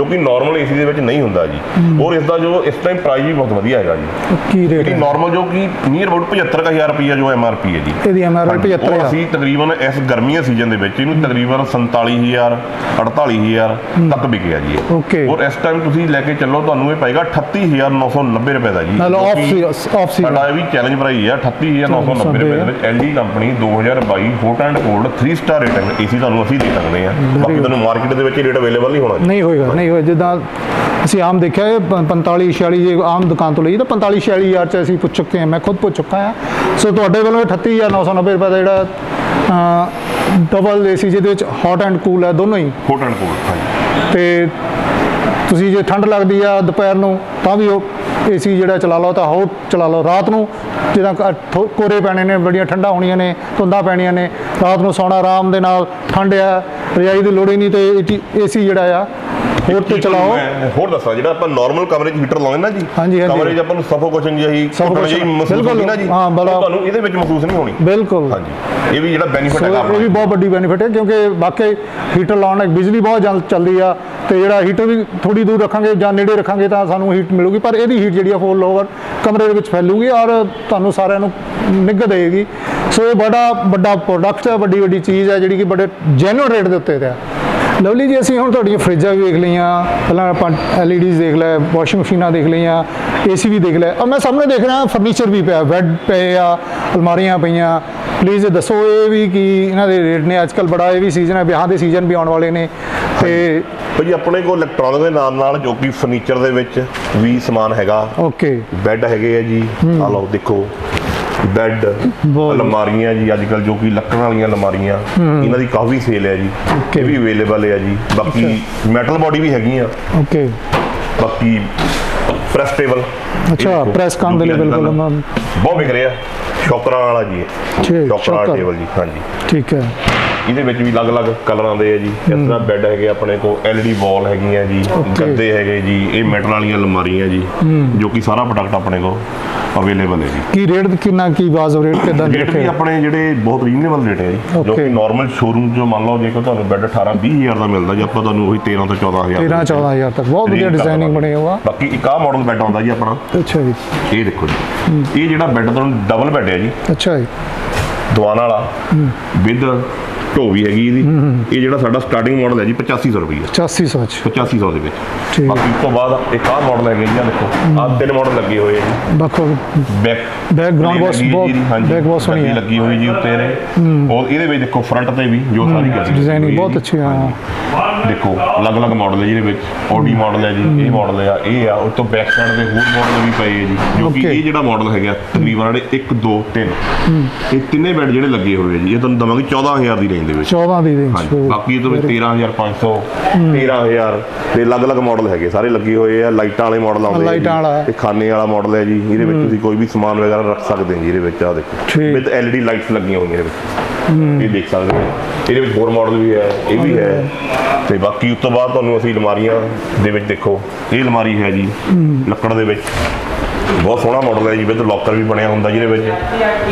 जो कि नॉर्मल AC नहीं होंगे जी और इसका जो इस टाइम प्राइस भी बहुत वधिया है जी नॉर्मल जो कि नियर अबाउट 75,000 रुपया जो MRP है जी असं तकरीबन इस गर्मिया सीजन तकरीबन 47,000-48,000 तक बिकया जी ओके और इस टाइम ਤੁਸੀਂ ਲੈ ਕੇ ਚੱਲੋ ਤੁਹਾਨੂੰ ਇਹ ਪਏਗਾ 38990 ਰੁਪਏ ਦਾ ਜੀ ਹਲੋ ਆਫ ਸੀ ਸਾਡਾ ਇਹ ਵੀ ਚੈਲੰਜ ਪ੍ਰਾਈਸ ਹੈ 38990 ਰੁਪਏ ਦੇ ਵਿੱਚ LG company 2022 hot and cold 3 star rating AC ਤੁਹਾਨੂੰ ਅਸੀਂ ਦੇ ਸਕਦੇ ਆ ਬਾਕੀ ਤੁਹਾਨੂੰ ਮਾਰਕੀਟ ਦੇ ਵਿੱਚ ਰੇਟ ਅਵੇਲੇਬਲ ਨਹੀਂ ਹੋਣਾ ਨਹੀਂ ਹੋਏਗਾ ਨਹੀਂ ਹੋਏ ਜਿੱਦਾਂ ਅਸੀਂ ਆਮ ਦੇਖਿਆ ਇਹ 45-46 ਜੇ ਆਮ ਦੁਕਾਨ ਤੋਂ ਲਈ ਤਾਂ 45-46,000 ਚ ਅਸੀਂ ਪੁੱਛ ਚੁੱਕੇ ਹਾਂ ਮੈਂ ਖੁਦ ਪੁੱਛ ਚੁੱਕਾ ਹਾਂ ਸੋ ਤੁਹਾਡੇ ਵੱਲੋਂ 38990 ਰੁਪਏ ਦਾ ਜਿਹੜਾ ਡਬਲ AC ਜਿਹਦੇ ਵਿੱਚ ਹੌਟ ਐਂਡ ਕੂਲ ਹੈ ਦੋਨੋਂ ਹੀ ਹੌਟ ਐਂਡ ਕੋਲਡ ਹਾਂਜੀ ਤੇ ਤੁਸੀਂ ਜੇ ठंड लगती है दोपहर में तो भी AC जो चला लो तो होट चला लो रात को जिदा कोरे पैने ने बड़िया ठंडा होनिया ने धुंदा पैनिया ने रात को सोना आराम के नाल ठंड है रजाई की लोड़ ही नहीं तो AC जोड़ा आ ਹੋਰ ਤੇ ਚਲਾਓ ਹੋਰ ਦੱਸਾਂ ਜਿਹੜਾ ਆਪਾਂ ਨਾਰਮਲ ਕਵਰੇਜ ਹੀਟਰ ਲਾਉਂਦੇ ਨਾ ਜੀ ਹਾਂਜੀ ਹਾਂਜੀ ਕਵਰੇਜ ਆਪਾਂ ਨੂੰ ਸਫੋਕੇਸ਼ਨ ਜਿਹੀ ਘਟਣ ਜਿਹੀ ਮਹਿਸੂਸ ਹੋਣੀ ਨਾ ਜੀ ਤੁਹਾਨੂੰ ਇਹਦੇ ਵਿੱਚ ਮਹਿਸੂਸ ਨਹੀਂ ਹੋਣੀ ਬਿਲਕੁਲ ਹਾਂਜੀ ਇਹ ਵੀ ਜਿਹੜਾ ਬੈਨੀਫਿਟ ਹੈਗਾ ਆਪਣਾ ਇਹ ਵੀ ਬਹੁਤ ਵੱਡੀ ਬੈਨੀਫਿਟ ਹੈ ਕਿਉਂਕਿ ਵਾਕਈ ਹੀਟਰ ਲਾਉਣ ਨਾਲ ਬਿਜਲੀ ਬਹੁਤ ਜਲਦ ਚੱਲਦੀ ਆ ਤੇ ਜਿਹੜਾ ਹੀਟਰ ਵੀ ਥੋੜੀ ਦੂਰ ਰੱਖਾਂਗੇ ਜਾਂ ਨੇੜੇ ਰੱਖਾਂਗੇ ਤਾਂ ਸਾਨੂੰ ਹੀਟ ਮਿਲੂਗੀ ਪਰ ਇਹਦੀ ਹੀਟ ਜਿਹੜੀ ਆ ਫੋਲ ਓਵਰ ਕਮਰੇ ਦੇ ਵਿੱਚ ਫੈਲੂਗੀ ਔਰ ਤੁਹਾਨੂੰ ਸਾਰਿਆਂ ਨੂੰ ਨਿੱਘ ਦੇਵੇਗੀ ਸੋ ਇਹ ਬੜਾ ਵੱਡਾ ਪ੍ਰੋਡਕਟ ਹੈ ਵੱਡੀ ਵੱਡੀ ਚੀਜ਼ ਹੈ ਜਿਹੜੀ ਕਿ ਬੜੇ ਜੈਨੂਅਨ ਰੇਟ ਦੇ ਉੱਤੇ ਹੈ। लवली जी असीं हुण तुहाडीआं फ्रिजा भी देख लिया पहलां आपां LEDs देख लै वॉशिंग मशीनां देख लिया AC भी देख लै और मैं सामने देख रहा फर्नीचर भी पिया बैड पे आ अलमारियां पईआं प्लीज़ दसो ये भी कि इन्हां दे रेट ने अजकल बड़ा ये भी सीजन है ब्याह दे सीजन भी आने वाले ने ते भाई अपने को इलैक्ट्रॉनिक दे नाल जो कि फर्नीचर दे विच भी समान हैगा ओके बैड हैगे आ जी आ लो देखो बैड अलमारियां जी अजकल जो कि लकड़ वाली अलमारियां इन्हां दी काफ़ी सेल है जी ये भी अवेलेबल है जी बाकी मैटल बॉडी भी हैगी बाकी प्रेस टेबल, अच्छा प्रेस काम दे बिल्कुल बहुत बिक रहे हैं। शौकरा वाला जी है, शौकरा टेबल जी, हाँ जी ठीक है। ਇਹਦੇ ਵਿੱਚ ਵੀ ਅਲੱਗ-ਅਲੱਗ ਕਲਰਾਂ ਦੇ ਆ ਜੀ। ਇਸ ਤਰ੍ਹਾਂ ਬੈੱਡ ਹੈਗੇ ਆਪਣੇ ਕੋਲ, ਐਲਡੀ ਵਾਲ ਹੈਗੀ ਆ ਜੀ, ਗੱਦੇ ਹੈਗੇ ਜੀ, ਇਹ ਮੈਟਲ ਵਾਲੀਆਂ ਅਲਮਾਰੀਆਂ ਜੀ, ਜੋ ਕਿ ਸਾਰਾ ਪ੍ਰੋਡਕਟ ਆਪਣੇ ਕੋਲ ਅਵੇਲੇਬਲ ਹੈ ਜੀ। ਕੀ ਰੇਟ ਕਿੰਨਾ, ਕੀ ਬਾਜ਼ਾਰ ਰੇਟ ਕਿਦਾਂ ਦੇ ਰਹੇ ਆਪਣੇ ਜਿਹੜੇ ਬਹੁਤ ਰੀਜ਼ਨੇਬਲ ਰੇਟ ਹੈ ਜੀ, ਜੋ ਕਿ ਨਾਰਮਲ ਸ਼ੋਰੂਮ ਜੋ ਮੰਨ ਲਓ ਜੇਕਰ ਤੁਹਾਨੂੰ ਬੈੱਡ 18 20000 ਦਾ ਮਿਲਦਾ ਜੀ, ਆਪਾਂ ਤੁਹਾਨੂੰ ਉਹੀ 13 ਤੋਂ 14000 13000 ਤੱਕ ਬਹੁਤ ਵਧੀਆ ਡਿਜ਼ਾਈਨਿੰਗ ਬਣਿਆ ਹੋਆ। ਬਾਕੀ ਇੱਕ ਆ ਮਾਡਲ ਬੈੱਡ ਆਉਂਦਾ ਜੀ ਆਪਣਾ, ਅੱਛਾ ਜੀ, ਇਹ ਦੇਖੋ ਜੀ, ਇਹ ਜਿਹੜਾ ਬੈੱਡ ਤੁਹਾਨੂੰ ਡਬਲ ਬੈੱਡ ਹੈ ਜੀ, ਅੱਛਾ ਜੀ, ਦਵਾਨ ਵਾਲਾ ਵਿਦ ਢੋ ਵੀ ਹੈਗੀ ਇਹਦੀ। ਇਹ ਜਿਹੜਾ ਸਾਡਾ ਸਟਾਰਟਿੰਗ ਮਾਡਲ ਹੈ ਜੀ 8500 ਰੁਪਏ, 8500 ਦੇ ਵਿੱਚ। ਬਾਕੀ ਉਸ ਤੋਂ ਬਾਅਦ ਇੱਕ ਆਹ ਮਾਡਲ ਹੈਗੇ ਜੀ, ਦੇਖੋ ਆਹ ਤਿੰਨ ਮਾਡਲ ਲੱਗੇ ਹੋਏ ਆ ਜੀ। ਦੇਖੋ ਬੈਕਗ੍ਰਾਉਂਡ ਵਾਸ਼ ਬਹੁਤ ਸੋਹਣੀ ਲੱਗੀ ਹੋਈ ਜੀ ਉੱਤੇ ਨੇ, ਔਰ ਇਹਦੇ ਵਿੱਚ ਦੇਖੋ ਫਰੰਟ ਤੇ ਵੀ ਜੋ ਸਾਰੀ ਡਿਜ਼ਾਈਨਿੰਗ ਬਹੁਤ ਅੱਛੀ ਆ। ਦੇਖੋ ਅਲੱਗ ਅਲੱਗ ਮਾਡਲ ਹੈ ਜੀ, ਇਹਦੇ ਵਿੱਚ ਆਡੀ ਮਾਡਲ ਹੈ ਜੀ, ਇਹ ਮਾਡਲ ਆ, ਇਹ ਆ। ਉਸ ਤੋਂ ਬੈਕ ਸਾਈਡ ਦੇ ਹੋਰ ਮਾਡਲ ਵੀ ਪਏ ਹੈ ਜੀ, ਜੋ ਕਿ ਇਹ ਜਿਹੜਾ ਮਾਡਲ ਹੈਗਾ ਤਕਰੀਬਨ 1 2 3 ਇਹ ਤਿੰਨੇ ਬੈਡ ਜਿਹੜੇ ਲੱਗੇ ਹੋਏ ਜੀ। ਇਹ ਤੁਹਾਨੂੰ ਦਵਾਂਗੇ 14000 ਦੀ ਰੇਂਜ। ਬਾਕੀ ਇਹਦੇ ਵਿੱਚ 13500 13000 ਤੇ ਅਲੱਗ ਅਲੱਗ ਮਾਡਲ ਹੈਗੇ ਸਾਰੇ ਲੱਗੇ ਹੋਏ ਆ। ਲਾਈਟਾਂ ਵਾਲੇ ਮਾਡਲ ਆਉਂਦੇ ਆ, ਖਾਨੇ ਵਾਲਾ ਮਾਡਲ ਹੈ ਜੀ, ਇਹਦੇ ਵਿੱਚ ਤੁਸੀਂ ਕੋਈ ਵੀ ਸਮਾਨ ਵਗੈਰਾ ਰੱਖ ਸਕਦੇ ਜੀ। ਇਹਦੇ ਵਿੱਚ ਆ ਦੇਖੋ ਵਿਦ ਐਲਈਡੀ ਲਾਈਟਸ ਲੱਗੀਆਂ ਹੋਈਆਂ, ਇਹਦੇ ਵਿੱਚ ਇਹ ਦੇਖ ਸਕਦੇ ਹੋ। ਇਹਦੇ ਵਿੱਚ ਹੋਰ ਮਾਡਲ ਵੀ ਹੈ, ਇਹ ਵੀ ਹੈ। ਤੇ ਬਾਕੀ ਉਸ ਤੋਂ ਬਾਅਦ ਤੁਹਾਨੂੰ ਅਸੀਂ ਅਲਮਾਰੀਆਂ ਦੇ ਵਿੱਚ ਦੇਖੋ, ਇਹ ਅਲਮਾਰੀ ਹੈ ਜੀ ਲੱਕੜ ਦੇ ਵਿੱਚ, ਬਹੁਤ ਸੋਹਣਾ ਮਾਡਲ ਹੈ ਜੀ, ਵਿਦ ਲੋਕਰ ਵੀ ਬਣਿਆ ਹੁੰਦਾ ਜਿਹਦੇ ਵਿੱਚ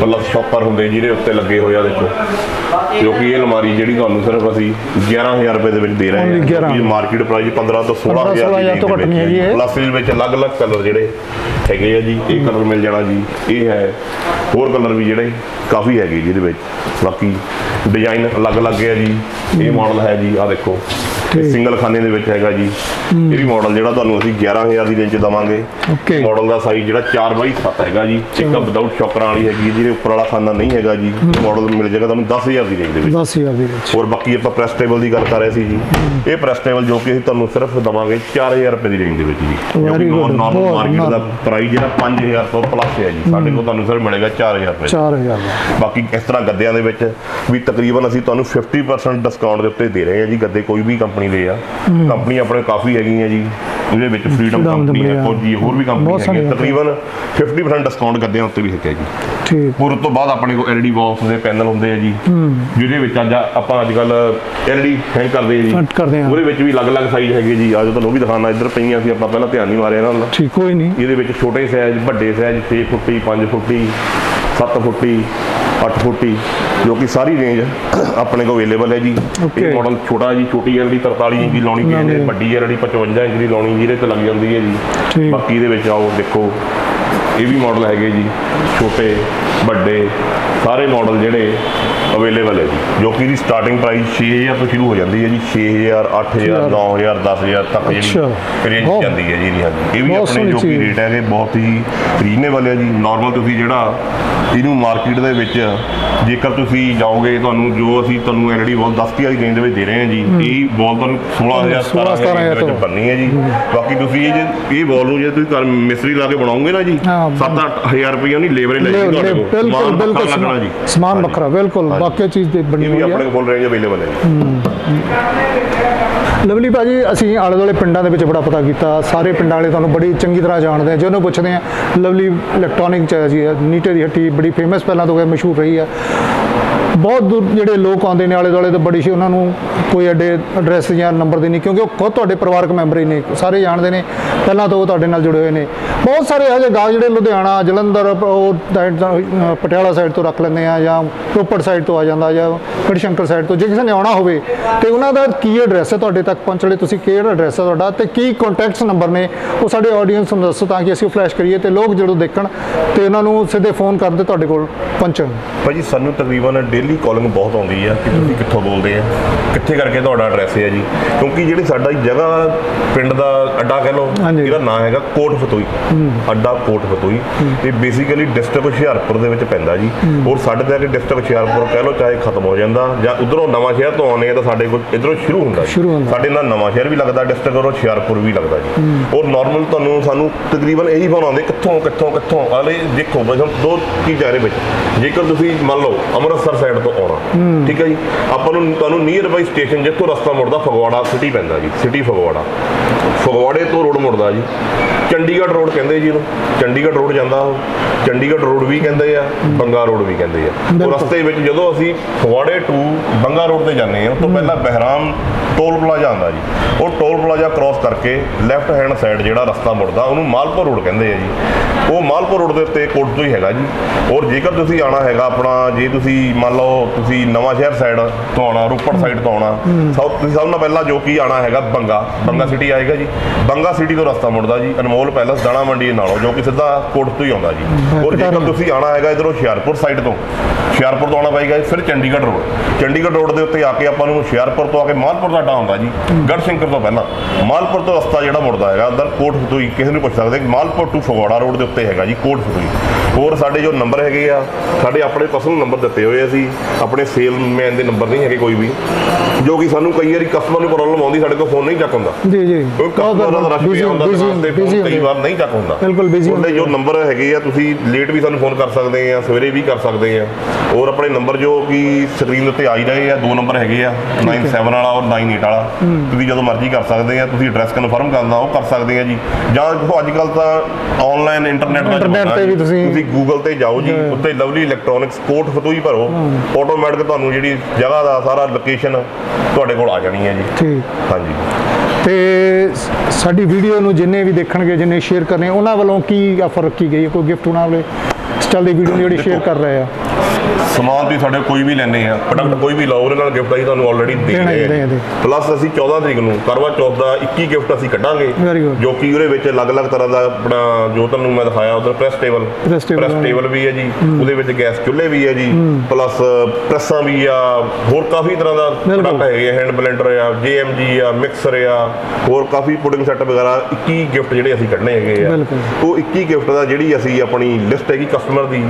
ਮਤਲਬ ਸ਼ੌਪਰ ਹੁੰਦੇ ਜਿਹਦੇ ਉੱਤੇ ਲੱਗੇ ਹੋਏ ਆ। ਦੇਖੋ ਕਿਉਂਕਿ ਇਹ ਅਲਮਾਰੀ ਜਿਹੜੀ ਤੁਹਾਨੂੰ ਸਿਰਫ ਅਸੀਂ 11000 ਰੁਪਏ ਦੇ ਵਿੱਚ ਦੇ ਰਹੇ ਹਾਂ, ਕਿਉਂਕਿ ਮਾਰਕੀਟ ਪ੍ਰਾਈਸ 15 ਤੋਂ 16000 ਤੋਂ ਘੱਟ ਨਹੀਂ ਹੈ। ਪਲੱਸ ਇਹਦੇ ਵਿੱਚ ਅਲੱਗ-ਅਲੱਗ ਕਲਰ ਜਿਹੜੇ ਹੈਗੇ ਆ ਜੀ, ਇਹ ਕਲਰ ਮਿਲ ਜਾਣਾ ਜੀ, ਇਹ ਹੈ ਹੋਰ ਕਲਰ ਵੀ ਜਿਹੜੇ ਕਾਫੀ ਹੈਗੇ ਜਿਹਦੇ ਵਿੱਚ। ਬਾਕੀ ਡਿਜ਼ਾਈਨ ਅਲੱਗ-ਅਲੱਗ ਹੈ ਜੀ। ਇਹ ਮਾਡਲ ਹੈ ਜੀ, ਆਹ ਦੇਖੋ ਸਿੰਗਲ ਖਾਨੇ ਦੇ ਵਿੱਚ ਹੈਗਾ ਜੀ। ਇਹ ਵੀ ਮਾਡਲ ਜਿਹੜਾ ਤੁਹਾਨੂੰ ਅਸੀਂ 11000 ਦੀ ਰੇਂਜ ਦਵਾਂਗੇ। ਮਾਡਲ ਦਾ ਸਾਈਜ਼ ਜਿਹੜਾ 4x7 ਹੈਗਾ ਜੀ। ਇੱਕ ਵਿਦਆਊਟ ਸ਼ੌਕਰਾਂ ਵਾਲੀ ਹੈਗੀ ਜਿਹਦੇ ਉੱਪਰ ਵਾਲਾ ਖਾਨਾ ਨਹੀਂ ਹੈਗਾ ਜੀ, ਮਾਡਲ ਮਿਲ ਜਾਏਗਾ ਤੁਹਾਨੂੰ 10000 ਦੀ ਰੇਂਜ ਦੇ ਵਿੱਚ, 10000 ਦੀ ਰੇਂਜ। ਹੋਰ ਬਾਕੀ ਆਪਾਂ ਪ੍ਰੈਸ ਟੇਬਲ ਦੀ ਗੱਲ ਕਰ ਰਹੇ ਸੀ ਜੀ, ਇਹ ਪ੍ਰੈਸ ਟੇਬਲ ਜੋ ਕਿ ਅਸੀਂ ਤੁਹਾਨੂੰ ਸਿਰਫ ਦਵਾਂਗੇ 4000 ਰੁਪਏ ਦੀ ਰੇਂਜ ਦੇ ਵਿੱਚ ਜੀ, ਜੋ ਕਿ ਨਾਰਮਲ ਮਾਰਕੀਟ ਦਾ ਪ੍ਰਾਈਸ ਜਿਹੜਾ 5000 ਤੋਂ ਪਲੱਸ ਹੈ ਜੀ, ਸਾਡੇ ਕੋਲ ਤੁਹਾਨੂੰ ਸਿਰਫ ਮਿਲੇਗਾ 4000 ਰੁਪਏ 4000 ਦਾ। ਬਾਕੀ ਇਸ ਤਰ੍ਹਾਂ ਗੱਦਿਆਂ ਦੇ ਵਿੱਚ ਵੀ ਤਕਰੀਬਨ ਅਸੀਂ ਤੁਹਾਨੂੰ 50% ਡਿਸਕਾਊਂਟ ਦੇ ਉੱਤੇ ਦੇ ਰਹੇ ਹਾਂ ਜੀ। ਗੱਦੇ ਕੋਈ ਵੀ ਕੰਪਨੀ ਦੇ ਆ, ਕੰਪਨੀ ਆਪਣੇ ਕਾਫੀ ਹੈਗੀਆਂ ਜੀ, ਉਹਦੇ ਵਿੱਚ ਫਰੀडम ਕੰਪਨੀ ਹੈ, ਕੋਈ ਹੋਰ ਵੀ ਕੰਪਨੀ ਹੈਗੀ, ਤਕਰੀਬਨ 50% ਡਿਸਕਾਊਂਟ ਗੱਦਿਆਂ ਉੱਤੇ ਵੀ ਹੈਗਾ ਜੀ। ਠੀਕ। ਹੋਰ ਉਸ ਤੋਂ ਬਾਅਦ ਆਪਣੇ ਕੋਲ ਐਲਡੀ ਬਾਕਸ ਦੇ ਪੈਨਲ ਹੁੰਦੇ ਆ ਜੀ, ਜਿਹਦੇ ਵਿੱਚ ਅੱਜ ਆਪਾਂ ਅੱਜ ਕੱਲ ਐਲਡੀ ਹੈਂਗ ਕਰਦੇ ਆ ਜੀ, ਉਹਦੇ ਵਿੱਚ ਵੀ ਅਲੱਗ-ਅਲੱਗ ਸਾਈਜ਼ ਹੈਗੇ ਜੀ। ਅੱਜ ਤੁਹਾਨੂੰ ਉਹ ਵੀ ਦਿਖਾਣਾ, ਇੱਧਰ ਪਈਆਂ ਸੀ ਆਪਾਂ ਪਹਿਲਾਂ ਧਿਆਨ ਨਹੀਂ ਮਾਰਿਆ ਨਾਲ, ਠੀਕ ਕੋਈ ਨਹੀਂ। ਇਹਦੇ ਵਿੱਚ ਛੋਟੇ ਸਾਈਜ਼, ਵੱਡੇ ਸਾਈਜ਼, 6 ਫੁੱਟੀ 5 ਫੁੱਟੀ 7 ਫੁੱਟੀ 8 ਫੁੱਟੀ ਜੋ ਕਿ ਸਾਰੀ ਰੇਂਜ ਆਪਣੇ ਕੋਲ ਅਵੇਲੇਬਲ ਹੈ ਜੀ। ਇਹ ਮਾਡਲ ਛੋਟਾ ਜੀ, ਛੋਟੀ ਐਲਡੀ 43 ਇੰਚ ਦੀ ਲਾਉਣੀ ਪਈ ਹੈ, ਵੱਡੀ ਐਲਡੀ 55 ਇੰਚ ਦੀ ਲਾਉਣੀ ਜਿਹਦੇ ਤੇ ਲੱਗ ਜਾਂਦੀ ਹੈ ਜੀ। ਬਾਕੀ ਇਹਦੇ ਵਿੱਚ ਆਓ ਦੇਖੋ, ਇਹ ਵੀ ਮਾਡਲ ਹੈਗੇ ਜੀ, ਛੋਟੇ ਵੱਡੇ ਸਾਰੇ ਮਾਡਲ ਜਿਹੜੇ ਅਵੇਲੇਬਲ ਹੈ ਜੀ, ਜੋ ਕਿ ਇਹਦੀ ਸਟਾਰਟਿੰਗ ਪ੍ਰਾਈਸ 6000 ਤੋਂ ਸ਼ੁਰੂ ਹੋ ਜਾਂਦੀ ਹੈ ਜੀ, 6000 8000 9000 10000 ਤੱਕ ਜਿਹੜੀ ਰੇਂਜ ਜਾਂਦੀ ਹੈ ਜੀ। ਇਹ ਵੀ ਆਪਣੇ ਜੋ ਕਿ ਰੇਟ ਹੈਗੇ ਬਹੁਤ ਹੀ ਰੀਜ਼ਨੇਬਲ ਹੈ ਜੀ। ਨਾਰਮਲ ਤੁਸੀਂ ਜਿਹੜਾ ਇਹਨੂੰ ਮਾਰਕੀਟ ਦੇ ਵਿੱਚ ਜੇਕਰ ਤੁਸੀਂ ਜਾਓਗੇ, ਤੁਹਾਨੂੰ ਜੋ ਅਸੀਂ ਤੁਹਾਨੂੰ ਐਲਡੀ ਬਾਲ 10000 ਦੀ ਰੇਂਜ ਦੇ ਵਿੱਚ ਦੇ ਰਹੇ ਹਾਂ ਜੀ, ਇਹ ਬਾਲ ਤੁਹਾਨੂੰ 16000 ਵਿੱਚ ਬਣਨੀ ਹੈ ਜੀ। ਬਾਕੀ ਤੁਸੀਂ ਇਹ ਬਾਲ ਨੂੰ ਜੇ ਤੁਸੀਂ ਮਿਸਤਰੀ ਲਾ ਕੇ ਬਣਾਓਗੇ ਨਾ ਜੀ, 7-8000 ਰੁਪਏ ਉਹਨੀ ਲੇਬਰ ਹੀ ਲੱਗੀ ਤੁਹਾਡੇ ਕੋਲ, ਸਮਾਨ ਵੱਖਰਾ ਲੱਗਣਾ ਜੀ, ਸਮਾਨ ਵੱਖਰਾ ਬਿਲਕੁਲ ਬਾਕੀ ਚੀਜ਼ ਦੇ ਬਣੀ ਹੋਈ ਹੈ। ਇਹ ਵੀ ਆਪਣੇ ਕੋਲ ਰੇਂਜ ਅਵੇਲੇਬਲ ਹੈ ਜੀ। ਲਵਲੀ ਭਾਜੀ, ਅਸੀਂ ਆਲੇ ਦੁਆਲੇ ਪਿੰਡਾਂ ਦੇ ਵਿੱਚ ਬੜਾ ਪਤਾ ਕੀਤਾ, ਸਾਰੇ ਪਿੰਡਾਂ ਵਾਲੇ ਤੁਹਾਨੂੰ ਬੜੀ ਚੰਗੀ ਤਰ੍ਹਾਂ ਜਾਣਦੇ ਆ। ਜਿਹਨੂੰ ਪੁੱਛਦੇ ਆ ਲਵਲੀ ਇਲੈਕਟ੍ਰੋਨਿਕ ਚ ਜੀ ਨੀਟੇ ਦੀ ਹੱਟੀ ਬੜੀ ਫੇਮਸ ਪਹਿਲਾਂ ਤੋਂ ਮਸ਼ਹੂਰ ਰਹੀ ਆ, ਬਹੁਤ ਦੂਰ ਜਿਹੜੇ ਲੋਕ ਆਉਂਦੇ ਨੇ ਆਲੇ ਦੁਆਲੇ ਤੋਂ ਬੜੀ ਉਹਨਾਂ ਨੂੰ ਕੋਈ ਐਡੇ ਐਡਰੈਸ ਜਾਂ ਨੰਬਰ ਦੇ ਨਹੀਂ, ਕਿਉਂਕਿ ਉਹ ਖੁਦ ਤੁਹਾਡੇ ਪਰਿਵਾਰਕ ਮੈਂਬਰ ਹੀ ਨੇ, ਸਾਰੇ ਜਾਣਦੇ ਨੇ, ਪਹਿਲਾਂ ਤੋਂ ਉਹ ਤੁਹਾਡੇ ਨਾਲ ਜੁੜੇ ਹੋਏ ਨੇ। ਬਹੁਤ ਸਾਰੇ ਇਹੋ ਜਿਹੇ ਗਾਹਕ ਜਿਹੜੇ ਲੁਧਿਆਣਾ, ਜਲੰਧਰ, ਉਹ ਪਟਿਆਲਾ ਸਾਈਡ ਤੋਂ ਰੱਖ ਲੈਂਦੇ ਆ, ਜਾਂ ਰੋਪੜ ਸਾਈਡ ਤੋਂ ਆ ਜਾਂਦਾ, ਜਾਂ ਗੜ ਸ਼ੰਕਰ ਸਾਈਡ ਤੋਂ। ਜੇ ਕਿਸੇ ਨੇ ਆਉਣਾ ਹੋਵੇ ਤੇ ਉਹਨਾਂ ਦਾ ਕੀ ਐਡਰੈਸ ਹੈ ਤੁਹਾਡੇ ਤੱਕ ਪਹੁੰਚਣ ਲਈ, ਤੁਸੀਂ ਕਿਹੜਾ ਐਡਰੈਸ ਹੈ ਤੁਹਾਡਾ ਤੇ ਕੀ ਕੰਟੈਕਟਸ ਨੰਬਰ ਨੇ ਉਹ ਸਾਡੇ ਆਡੀਅੰਸ ਨੂੰ ਦੱਸੋ, ਤਾਂ ਕਿ ਅਸੀਂ ਫਲੈਸ਼ ਕਰੀਏ ਤੇ ਲੋਕ ਜਦੋਂ ਦੇਖਣ ਤੇ ਉਹਨਾਂ ਨੂੰ ਸਿੱਧੇ ਫੋਨ ਕਰਦੇ ਤੁਹਾਡੇ ਕੋਲ ਪਹੁੰਚਣ। ਭਾਜੀ ਸਾਨੂੰ ਤਕਰੀਬਨ ਡੇਲੀ ਕਾਲਿੰਗ ਬਹੁਤ ਆਉਂਦੀ ਆ ਕਿ ਤੁਸੀਂ ਕਿੱਥੋਂ ਬੋਲਦੇ ਆ, ਕਿੱਥੇ ਕਰਕੇ ਤੁਹਾਡਾ ਐਡਰੈਸ ਹੈ ਜੀ, ਕਿਉਂਕਿ ਜਿਹੜੀ ਸਾਡਾ ਜਗ੍ਹਾ ਪਿੰਡ ਦਾ ਅੱਡਾ ਕਹਿ ਲਓ, ਇਹਦਾ ਨਾਂ ਹੈਗਾ ਕੋਟ ਫਤੂਈ, ਅੱਡਾ ਕੋਟ ਫਤੂਈ। ਇਹ ਬੇਸਿਕਲੀ ਡਿਸਟ੍ਰਿਕਟ ਹੁਸ਼ਿਆਰਪੁਰ ਦੇ ਵਿੱਚ ਪੈਂਦਾ ਜੀ, ਔਰ ਸਾਡੇ ਤੱਕ ਡਿਸਟ੍ਰਿਕਟ ਹੁਸ਼ਿਆਰਪੁਰ ਕਹਿ ਲਓ ਚਾਹੇ ਖਤਮ ਹੋ ਜਾਂਦਾ, ਜਾਂ ਉਧਰੋਂ ਨਵਾਂ ਸ਼ਹਿਰ ਤੋਂ ਆਉਂਦੇ ਆ ਤਾਂ ਸਾਡੇ ਕੋਲ ਇੱਧਰੋਂ ਸ਼ੁਰੂ ਹੁੰਦਾ, ਸਾਡੇ ਨਾਲ ਨਵਾਂ ਸ਼ਹਿਰ ਵੀ ਲੱਗਦਾ ਡਿਸਟ੍ਰਿਕਟ, ਔਰ ਹੁਸ਼ਿਆਰਪੁਰ ਵੀ ਲੱਗਦਾ ਜੀ। ਔਰ ਨਾਰਮਲ ਤੁਹਾਨੂੰ ਸਾਨੂੰ ਤਕਰੀਬਨ ਇਹੀ ਫੋਨ ਆਉਂਦੇ ਕਿੱਥੋਂ ਕਿੱਥੋਂ ਕਿੱਥੋਂ। ਅਲੇ ਦੇਖੋ ਦੋ ਚੀਜ਼ਾਂ ਇਹਦੇ ਵਿੱਚ, ਜੇਕਰ ਤੁਸੀਂ ਮੰਨ ਲਓ ਅੰਮ੍ਰਿਤਸਰ ਸਾਈਡ ਤੋਂ ਆਉਣਾ, ਠੀਕ ਹੈ ਜੀ। ਆਪਾਂ ਨੂੰ ਤੁਹਾਨੂੰ ਨੀਅਰ ਬਾਈ ਸਟੇਸ਼ਨ ਜਿੱਥੋਂ ਰਸਤਾ ਮੁੜਦਾ ਫਗਵਾੜਾ ਸਿਟੀ ਪੈਂਦਾ ਜੀ, ਸਿਟੀ ਫਗਵਾੜਾ, ਫਗਵਾੜੇ ਤੋਂ ਰੋਡ ਮੁੜਦਾ ਜੀ, ਚੰਡੀਗੜ੍ਹ ਰੋਡ ਕਹਿੰਦੇ ਜੀ ਇਹਨੂੰ, ਚੰਡੀਗੜ੍ਹ ਰੋਡ ਜਾਂਦਾ ਉਹ, ਚੰਡੀਗੜ੍ਹ ਰੋਡ ਵੀ ਕਹਿੰਦੇ ਆ, ਬੰਗਾ ਰੋਡ ਵੀ ਕਹਿੰਦੇ ਆ। ਉਹ ਰਸਤੇ ਵਿੱਚ ਜਦੋਂ ਅਸੀਂ ਫਗਵਾੜੇ ਟੂ ਬੰਗਾ ਰੋਡ 'ਤੇ ਜਾਂਦੇ ਹਾਂ, ਉਸ ਤੋਂ ਪਹਿਲਾਂ ਬਹਿਰਾਮ ਟੋਲ ਪਲਾਜ਼ਾ ਆਉਂਦਾ ਜੀ। ਉਹ ਟੋਲ ਪਲਾਜ਼ਾ ਕ੍ਰੋਸ ਕਰਕੇ ਲੈਫਟ ਹੈਂਡ ਸਾਈਡ ਜਿਹੜਾ ਰਸਤਾ ਮੁੜਦਾ ਉਹਨੂੰ ਮਾਲਪੁਰ ਰੋਡ ਕਹਿੰਦੇ ਆ ਜੀ। ਉਹ ਮਾਲਪੁਰ ਰੋਡ ਦੇ ਉੱਤੇ ਕੋਟ ਤੋਂ ਹੀ ਹੈਗਾ ਜੀ। ਔਰ ਜੇਕਰ ਤੁਸੀਂ ਆਉਣਾ ਹੈਗਾ ਆਪਣਾ, ਜੇ ਤੁਸੀਂ ਮੰਨ ਲਓ ਤੁਸੀਂ ਨਵਾਂ ਸ਼ਹਿਰ ਸਾਈਡ ਤੋਂ ਆਉਣਾ, ਰੋਪੜ ਸਾਈਡ ਤੋਂ ਆਉਣਾ, ਤੁਸੀਂ ਸਭ ਨਾਲ ਪਹਿਲਾਂ ਜੋ ਕਿ ਆਉਣਾ ਹੈਗਾ ਬੰਗਾ, ਬੰਗਾ ਸਿਟੀ ਆਏਗਾ ਜੀ। ਬੰਗਾ ਸਿਟੀ ਤੋਂ ਰਸਤਾ ਮੁੜਦਾ ਜੀ ਅਨਮੋਲ ਪੈਲਸ ਦਾਣਾ ਮੰਡੀ ਨਾਲੋਂ, ਜੋ ਕਿ ਸਿੱਧਾ ਕੋਟ ਤੋਂ ਹੀ ਆਉਂਦਾ ਜੀ। ਔਰ ਜੇਕਰ ਤੁਸੀਂ ਆਉਣਾ ਹੈਗਾ ਇੱਧਰੋਂ ਹੁਸ਼ਿਆਰਪੁਰ ਸਾਈਡ ਤੋਂ, ਹੁਸ਼ਿਆਰਪੁਰ ਤੋਂ ਆਉਣਾ ਪਏਗਾ ਜੀ ਫਿਰ ਚੰਡੀਗੜ੍ਹ ਰੋਡ। ਚੰਡੀਗੜ੍ਹ ਰੋਡ ਦੇ ਉੱਤੇ ਆ ਕੇ ਆਪਾਂ ਨੂੰ ਹੁਸ਼ਿਆਰਪੁਰ ਤੋਂ ਆ ਕੇ ਮਾਲਪੁਰ ਦਾ ਡਾ ਆਉਂਦਾ ਜੀ, ਗੜਸ਼ੰਕਰ ਤੋਂ ਪਹਿਲਾਂ ਮਾਲਪੁਰ ਤੋਂ ਰਸਤਾ ਜਿਹੜਾ ਮੁੜਦਾ ਹੈਗਾ ਅੰਦਰ ਕੋਟ ਫਤੂਈ। ਕਿਸੇ ਨੂੰ ਪੁੱਛ ਸਕਦੇ ਮਾਲਪੁਰ ਟੂ ਫਗਵਾੜਾ ਰੋਡ ਦੇ ਉੱਤੇ ਹੈਗਾ ਜੀ ਕੋਟ ਫਤੂਈ। ਹੋਰ ਸਾਡੇ ਜੋ ਨੰਬਰ ਹੈਗੇ ਆ, ਸਾਡੇ ਆਪਣੇ ਪਰਸਨਲ ਨੰਬਰ ਦਿੱਤੇ ਹੋਏ ਆ, ਅਸੀਂ ਆਪਣੇ ਸੇਲਮੈਨ ਦੇ ਨੰਬਰ ਨਹੀਂ ਹੈਗੇ ਕੋਈ ਵੀ, ਜੋ ਕਿ ਸਾਨੂੰ ਕਈ ਵਾਰੀ ਕਸਟਮਰ ਨੂੰ ਪ੍ਰੋਬਲਮ ਆਉਂਦੀ ਸਾਡੇ ਕੋਲ ਫੋਨ ਨਹੀਂ ਚੱਕ ਹੁੰਦਾ, ਕਈ ਵਾਰ ਨਹੀਂ ਚੱਕ ਹੁੰਦਾ। ਤੁਹਾਡੇ ਜੋ ਨੰਬਰ ਹੈਗੇ ਆ ਤੁਸੀਂ ਲੇਟ ਵੀ ਸਾਨੂੰ ਫੋਨ ਕਰ ਸਕਦੇ ਆ, ਸਵੇਰੇ ਵੀ ਕਰ ਸਕਦੇ ਆ। ਔਰ ਆਪਣੇ ਨੰਬਰ ਜੋ ਕਿ ਸਕਰੀਨ ਉੱਤੇ ਆਈ ਰਹੇ ਆ, ਦੋ ਨੰਬਰ ਹੈਗੇ ਆ 97 ਵਾਲਾ ਔਰ 98 ਵਾਲਾ, ਤੁਸੀਂ ਜਦੋਂ ਮਰਜ਼ੀ ਕਰ ਸਕਦੇ ਆ। ਤੁਸੀਂ ਐਡਰੈਸ ਕਨਫਰਮ ਕਰਨਾ ਉਹ ਕਰ ਸਕਦੇ ਆ ਜੀ, ਜਾਂ ਅੱਜ ਕੱਲ ਤਾਂ ਆਨਲਾਈਨ ਇੰਟਰਨੈਟ ਦਾ ਜ਼ਮਾਨਾ ਹੈ, ਤੁਸੀਂ ਗੂਗਲ ਤੇ ਜਾਓ ਜੀ, ਉੱਤੇ ਲਵਲੀ ਇਲੈਕਟ੍ਰੋਨਿਕਸ ਕੋਟ ਫਤੂਹੀ ਭਰੋ, ਆਟੋਮੈਟਿਕ ਤੁਹਾਨੂੰ ਜਿਹੜੀ ਜਗ੍ਹਾ ਦਾ ਸਾਰਾ ਲੋਕੇਸ਼ਨ ਤੁਹਾਡੇ ਕੋਲ ਆ ਜਾਣੀ ਹੈ ਜੀ। ਠੀਕ, ਹਾਂਜੀ। ਤੇ ਸਾਡੀ ਵੀਡੀਓ ਨੂੰ ਜਿੰਨੇ ਵੀ ਦੇਖਣਗੇ, ਜਿੰਨੇ ਸ਼ੇਅਰ ਕਰਨੇ, ਉਹਨਾਂ ਵੱਲੋਂ ਕੀ ਆਫਰ ਰੱਖੀ ਗਈ ਹੈ? ਕੋਈ ਗਿਫਟ ਉਹਨਾਂ ਵੱਲੋਂ ਚੱਲ ਦੀ ਵੀਡੀਓ ਜਿਹੜੀ ਸ਼ੇਅਰ ਕਰ ਰਹੇ ਆ? ਸਮਾਨ ਤੁਸੀਂ ਸਾਡੇ ਕੋਈ ਵੀ ਲੈਂਦੇ ਆ, ਪ੍ਰੋਡਕਟ ਕੋਈ ਵੀ ਲਾਓ, ਉਹਦੇ ਨਾਲ ਗਿਫਟ ਅਸੀਂ ਤੁਹਾਨੂੰ ਆਲਰੇਡੀ ਦੇ ਰਹੇ ਆ। ਪਲੱਸ ਅਸੀਂ 14 ਤਰੀਕ ਨੂੰ ਕਰਵਾ ਚੌਥ ਦਾ 21 ਗਿਫਟ ਅਸੀਂ ਕੱਢਾਂਗੇ, ਜੋ ਕਿ ਉਹਦੇ ਵਿੱਚ ਅਲੱਗ-ਅਲੱਗ ਤਰ੍ਹਾਂ ਦਾ ਆਪਣਾ ਜੋ ਤੁਹਾਨੂੰ ਮੈਂ ਦਿਖਾਇਆ ਉਧਰ ਪ੍ਰੈਸ ਟੇਬਲ ਵੀ ਹੈ ਜੀ, ਉਹਦੇ ਵਿੱਚ ਗੈਸ ਚੁੱਲ੍ਹੇ ਵੀ ਹੈ ਜੀ, ਪਲੱਸ ਪ੍ਰੈਸਾਂ ਵੀ ਆ, ਹੋਰ ਕਾਫੀ ਤਰ੍ਹਾਂ ਦਾ ਪ੍ਰੋਡਕਟ ਹੈਗੇ ਆ, ਹੈਂਡ ਬਲੈਂਡਰ ਆ, JMG ਆ, ਮਿਕਸਰ ਆ, ਹੋਰ ਕਾਫੀ ਪੁਡਿੰਗ ਸੈੱਟ ਵਗੈਰਾ। 21 ਗਿਫਟ ਜਿਹੜੇ ਅਸੀਂ ਕੱਢਣੇ ਹੈਗੇ ਆ, ਉਹ 21 ਗਿਫਟ ਦਾ ਜਿਹੜੀ ਅਸੀਂ ਆਪਣੀ ਲਿਸਟ ਹੈਗੀ ਕਸਟਮਰ ਦੀ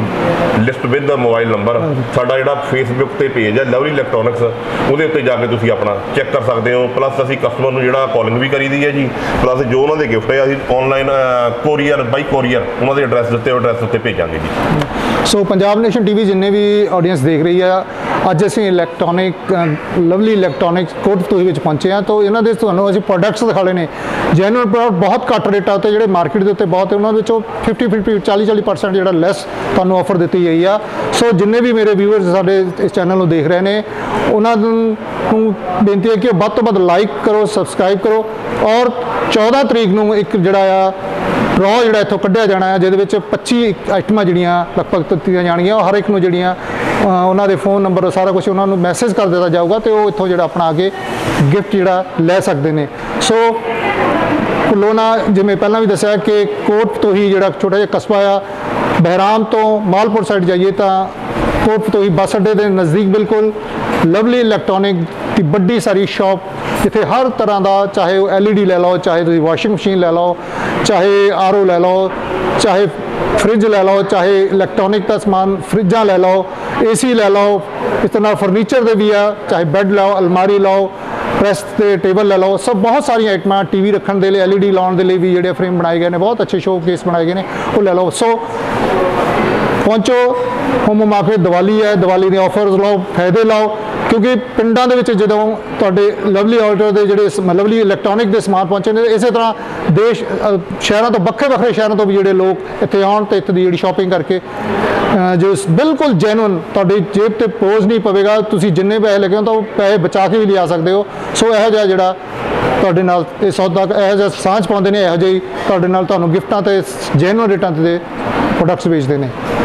ਲਿਸਟ ਵਿਦ ਦਾ ਮੋਬਾਈਲ ਨੰਬਰ, ਸਾਡਾ ਜਿਹੜਾ ਫੇਸਬੁੱਕ ਤੇ ਪੇਜ ਹੈ ਲਵਲੀ ਇਲੈਕਟ੍ਰੋਨਿਕਸ, ਉਹਦੇ ਉੱਤੇ ਜਾ ਕੇ ਤੁਸੀਂ ਆਪਣਾ ਚੈੱਕ ਕਰ ਸਕਦੇ ਹੋ। ਪਲੱਸ ਅਸੀਂ ਕਸਟਮਰ ਨੂੰ ਜਿਹੜਾ ਕਾਲਿੰਗ ਵੀ ਕਰੀ ਦੀ ਹੈ ਜੀ, ਪਲੱਸ ਜੋ ਉਹਨਾਂ ਦੇ ਗਿਫਟ ਹੈ ਅਸੀਂ ਆਨਲਾਈਨ ਕੋਰੀਅਰ ਬਾਈ ਕੋਰੀਅਰ ਉਹਨਾਂ ਦੇ ਐਡਰੈਸ ਦਿੱਤੇ, ਉਹ ਐਡਰੈਸ ਉੱਤੇ ਭੇਜਾਂਗੇ ਜੀ। ਸੋ ਪੰਜਾਬ ਨੇਸ਼ਨ ਟੀਵੀ ਜਿੰਨੇ ਵੀ ਆਡੀਅੰਸ ਦੇਖ ਰਹੀ ਆ, ਅੱਜ ਅਸੀਂ ਲਵਲੀ ਇਲੈਕਟ੍ਰੋਨਿਕਸ ਕੋਟ ਫਤੂਹੀ ਵਿੱਚ ਪਹੁੰਚੇ ਹਾਂ। ਤਾਂ ਇਹਨਾਂ ਦੇ ਤੁਹਾਨੂੰ ਅਸੀਂ ਪ੍ਰੋਡਕਟਸ ਦਿਖਾਲੇ ਨੇ ਜੈਨੂਅਨ ਪ੍ਰੋਡਕਟ, ਬਹੁਤ ਘੱਟ ਰੇਟਾਂ ਉੱਤੇ ਜਿਹੜੇ ਮਾਰਕੀਟ ਦੇ ਉੱਤੇ ਬਹੁਤ, ਉਹਨਾਂ ਵਿੱਚੋਂ 50-40% ਜਿਹੜਾ ਲੈਸ ਤੁਹਾਨੂੰ ਆਫਰ ਦਿੱਤੀ ਗਈ ਆ। ਸੋ ਜਿੰਨੇ ਵੀ ਮੇਰੇ ਵਿਊਅਰਸ ਸਾਡੇ ਇਸ ਚੈਨਲ ਨੂੰ ਦੇਖ ਰਹੇ ਨੇ, ਉਹਨਾਂ ਨੂੰ ਬੇਨਤੀ ਹੈ ਕਿ ਉਹ ਵੱਧ ਤੋਂ ਵੱਧ ਲਾਈਕ ਕਰੋ, ਸਬਸਕ੍ਰਾਈਬ ਕਰੋ। ਔਰ 14 ਤਰੀਕ ਨੂੰ ਇੱਕ ਜਿਹੜਾ ਆ ਰੋਹ ਜਿਹੜਾ ਇੱਥੋਂ ਕੱਢਿਆ ਜਾਣਾ ਹੈ, ਜਿਹਦੇ ਵਿੱਚ 25 ਆਈਟਮਾਂ ਜਿਹੜੀਆਂ ਲਗਭਗ ਦਿੱਤੀਆਂ ਜਾਣਗੀਆਂ। ਉਹ ਹਰ ਇੱਕ ਨੂੰ ਜਿਹੜੀਆਂ ਉਹਨਾਂ ਦੇ ਫੋਨ ਨੰਬਰ ਸਾਰਾ ਕੁਝ ਉਹਨਾਂ ਨੂੰ ਮੈਸੇਜ ਕਰ ਦਿੱਤਾ ਜਾਊਗਾ, ਅਤੇ ਉਹ ਇੱਥੋਂ ਜਿਹੜਾ ਆਪਣਾ ਆ ਕੇ ਗਿਫਟ ਜਿਹੜਾ ਲੈ ਸਕਦੇ ਨੇ। ਸੋ ਲੋਨਾ ਜਿਵੇਂ ਪਹਿਲਾਂ ਵੀ ਦੱਸਿਆ ਕਿ ਕੋਟ ਤੋਂ ਹੀ ਜਿਹੜਾ ਛੋਟਾ ਜਿਹਾ ਕਸਬਾ ਆ, ਬਹਿਰਾਮ ਤੋਂ ਮਾਲਪੁਰ ਸਾਈਡ ਜਾਈਏ ਤਾਂ ਕੋਟ ਤੋਂ ਹੀ ਬੱਸ ਅੱਡੇ ਦੇ ਨਜ਼ਦੀਕ ਬਿਲਕੁਲ ਲਵਲੀ ਇਲੈਕਟ੍ਰੋਨਿਕ ਦੀ ਵੱਡੀ ਸਾਰੀ ਸ਼ਾਪ, ਜਿੱਥੇ ਹਰ ਤਰ੍ਹਾਂ ਦਾ, ਚਾਹੇ ਉਹ LED ਲੈ ਲਓ, ਚਾਹੇ ਤੁਸੀਂ ਵਾਸ਼ਿੰਗ ਮਸ਼ੀਨ ਲੈ ਲਓ, ਚਾਹੇ RO ਲੈ ਲਓ, ਚਾਹੇ ਫਰਿੱਜ ਲੈ ਲਓ, ਚਾਹੇ ਇਲੈਕਟ੍ਰੋਨਿਕ ਦਾ ਸਮਾਨ, ਫਰਿੱਜਾਂ ਲੈ ਲਓ, AC ਲੈ ਲਓ, ਇਸ ਤਰ੍ਹਾਂ ਫਰਨੀਚਰ ਦੇ ਵੀ ਆ, ਚਾਹੇ ਬੈੱਡ ਲਓ, ਅਲਮਾਰੀ ਲਓ, ਪ੍ਰੈਸ ਤੇ ਟੇਬਲ ਲੈ ਲਓ, ਸਭ ਬਹੁਤ ਸਾਰੀਆਂ ਆਈਟਮਾਂ, TV ਰੱਖਣ ਦੇ ਲਈ, LED ਲਾਉਣ ਦੇ ਲਈ ਵੀ ਜਿਹੜੇ ਫਰੇਮ ਬਣਾਏ ਗਏ ਨੇ, ਬਹੁਤ ਅੱਛੇ ਸ਼ੋਕੇਸ ਬਣਾਏ ਗਏ ਨੇ, ਉਹ ਲੈ ਲਓ। ਸੋ ਪਹੁੰਚੋ, ਹੋਮੋ ਮਾਰਕੀਟ, ਦੀਵਾਲੀ ਹੈ, ਦੀਵਾਲੀ ਦੇ ਆਫਰਸ ਲਓ, ਫਾਇਦੇ ਲਓ, ਕਿਉਂਕਿ ਪਿੰਡਾਂ ਦੇ ਵਿੱਚ ਜਦੋਂ ਤੁਹਾਡੇ ਲਵਲੀ ਆਲਟਰ ਦੇ ਜਿਹੜੇ ਲਵਲੀ ਇਲੈਕਟ੍ਰੋਨਿਕ ਦੇ ਸਮਾਨ ਪਹੁੰਚੇ ਨੇ, ਇਸੇ ਤਰ੍ਹਾਂ ਦੇਸ਼ ਸ਼ਹਿਰਾਂ ਤੋਂ, ਵੱਖਰੇ ਸ਼ਹਿਰਾਂ ਤੋਂ ਵੀ ਜਿਹੜੇ ਲੋਕ ਇੱਥੇ ਆਉਣ ਤੇ ਇੱਥੇ ਦੀ ਜਿਹੜੀ ਸ਼ਾਪਿੰਗ ਕਰਕੇ ਜੋ ਬਿਲਕੁਲ ਜੈਨੂਅਨ, ਤੁਹਾਡੀ ਜੇਬ 'ਤੇ ਬੋਝ ਨਹੀਂ ਪਵੇਗਾ, ਤੁਸੀਂ ਜਿੰਨੇ ਪੈਸੇ ਲੱਗੇ ਹੋ ਤਾਂ ਉਹ ਪੈਸੇ ਬਚਾ ਕੇ ਵੀ ਲਿਆ ਸਕਦੇ ਹੋ। ਸੋ ਇਹੋ ਜਿਹਾ ਜਿਹੜਾ ਤੁਹਾਡੇ ਨਾਲ ਇਹ ਸੌਦਾ, ਇਹੋ ਜਿਹਾ ਸਾਂਝ ਪਾਉਂਦੇ ਨੇ, ਇਹੋ ਜਿਹੀ ਤੁਹਾਡੇ ਨਾਲ ਤੁਹਾਨੂੰ ਗਿਫਟਾਂ 'ਤੇ ਜੈਨੂਅਨ ਰੇਟਾਂ 'ਤੇ ਪ੍ਰੋਡਕਟਸ ਵੇਚਦੇ ਨੇ।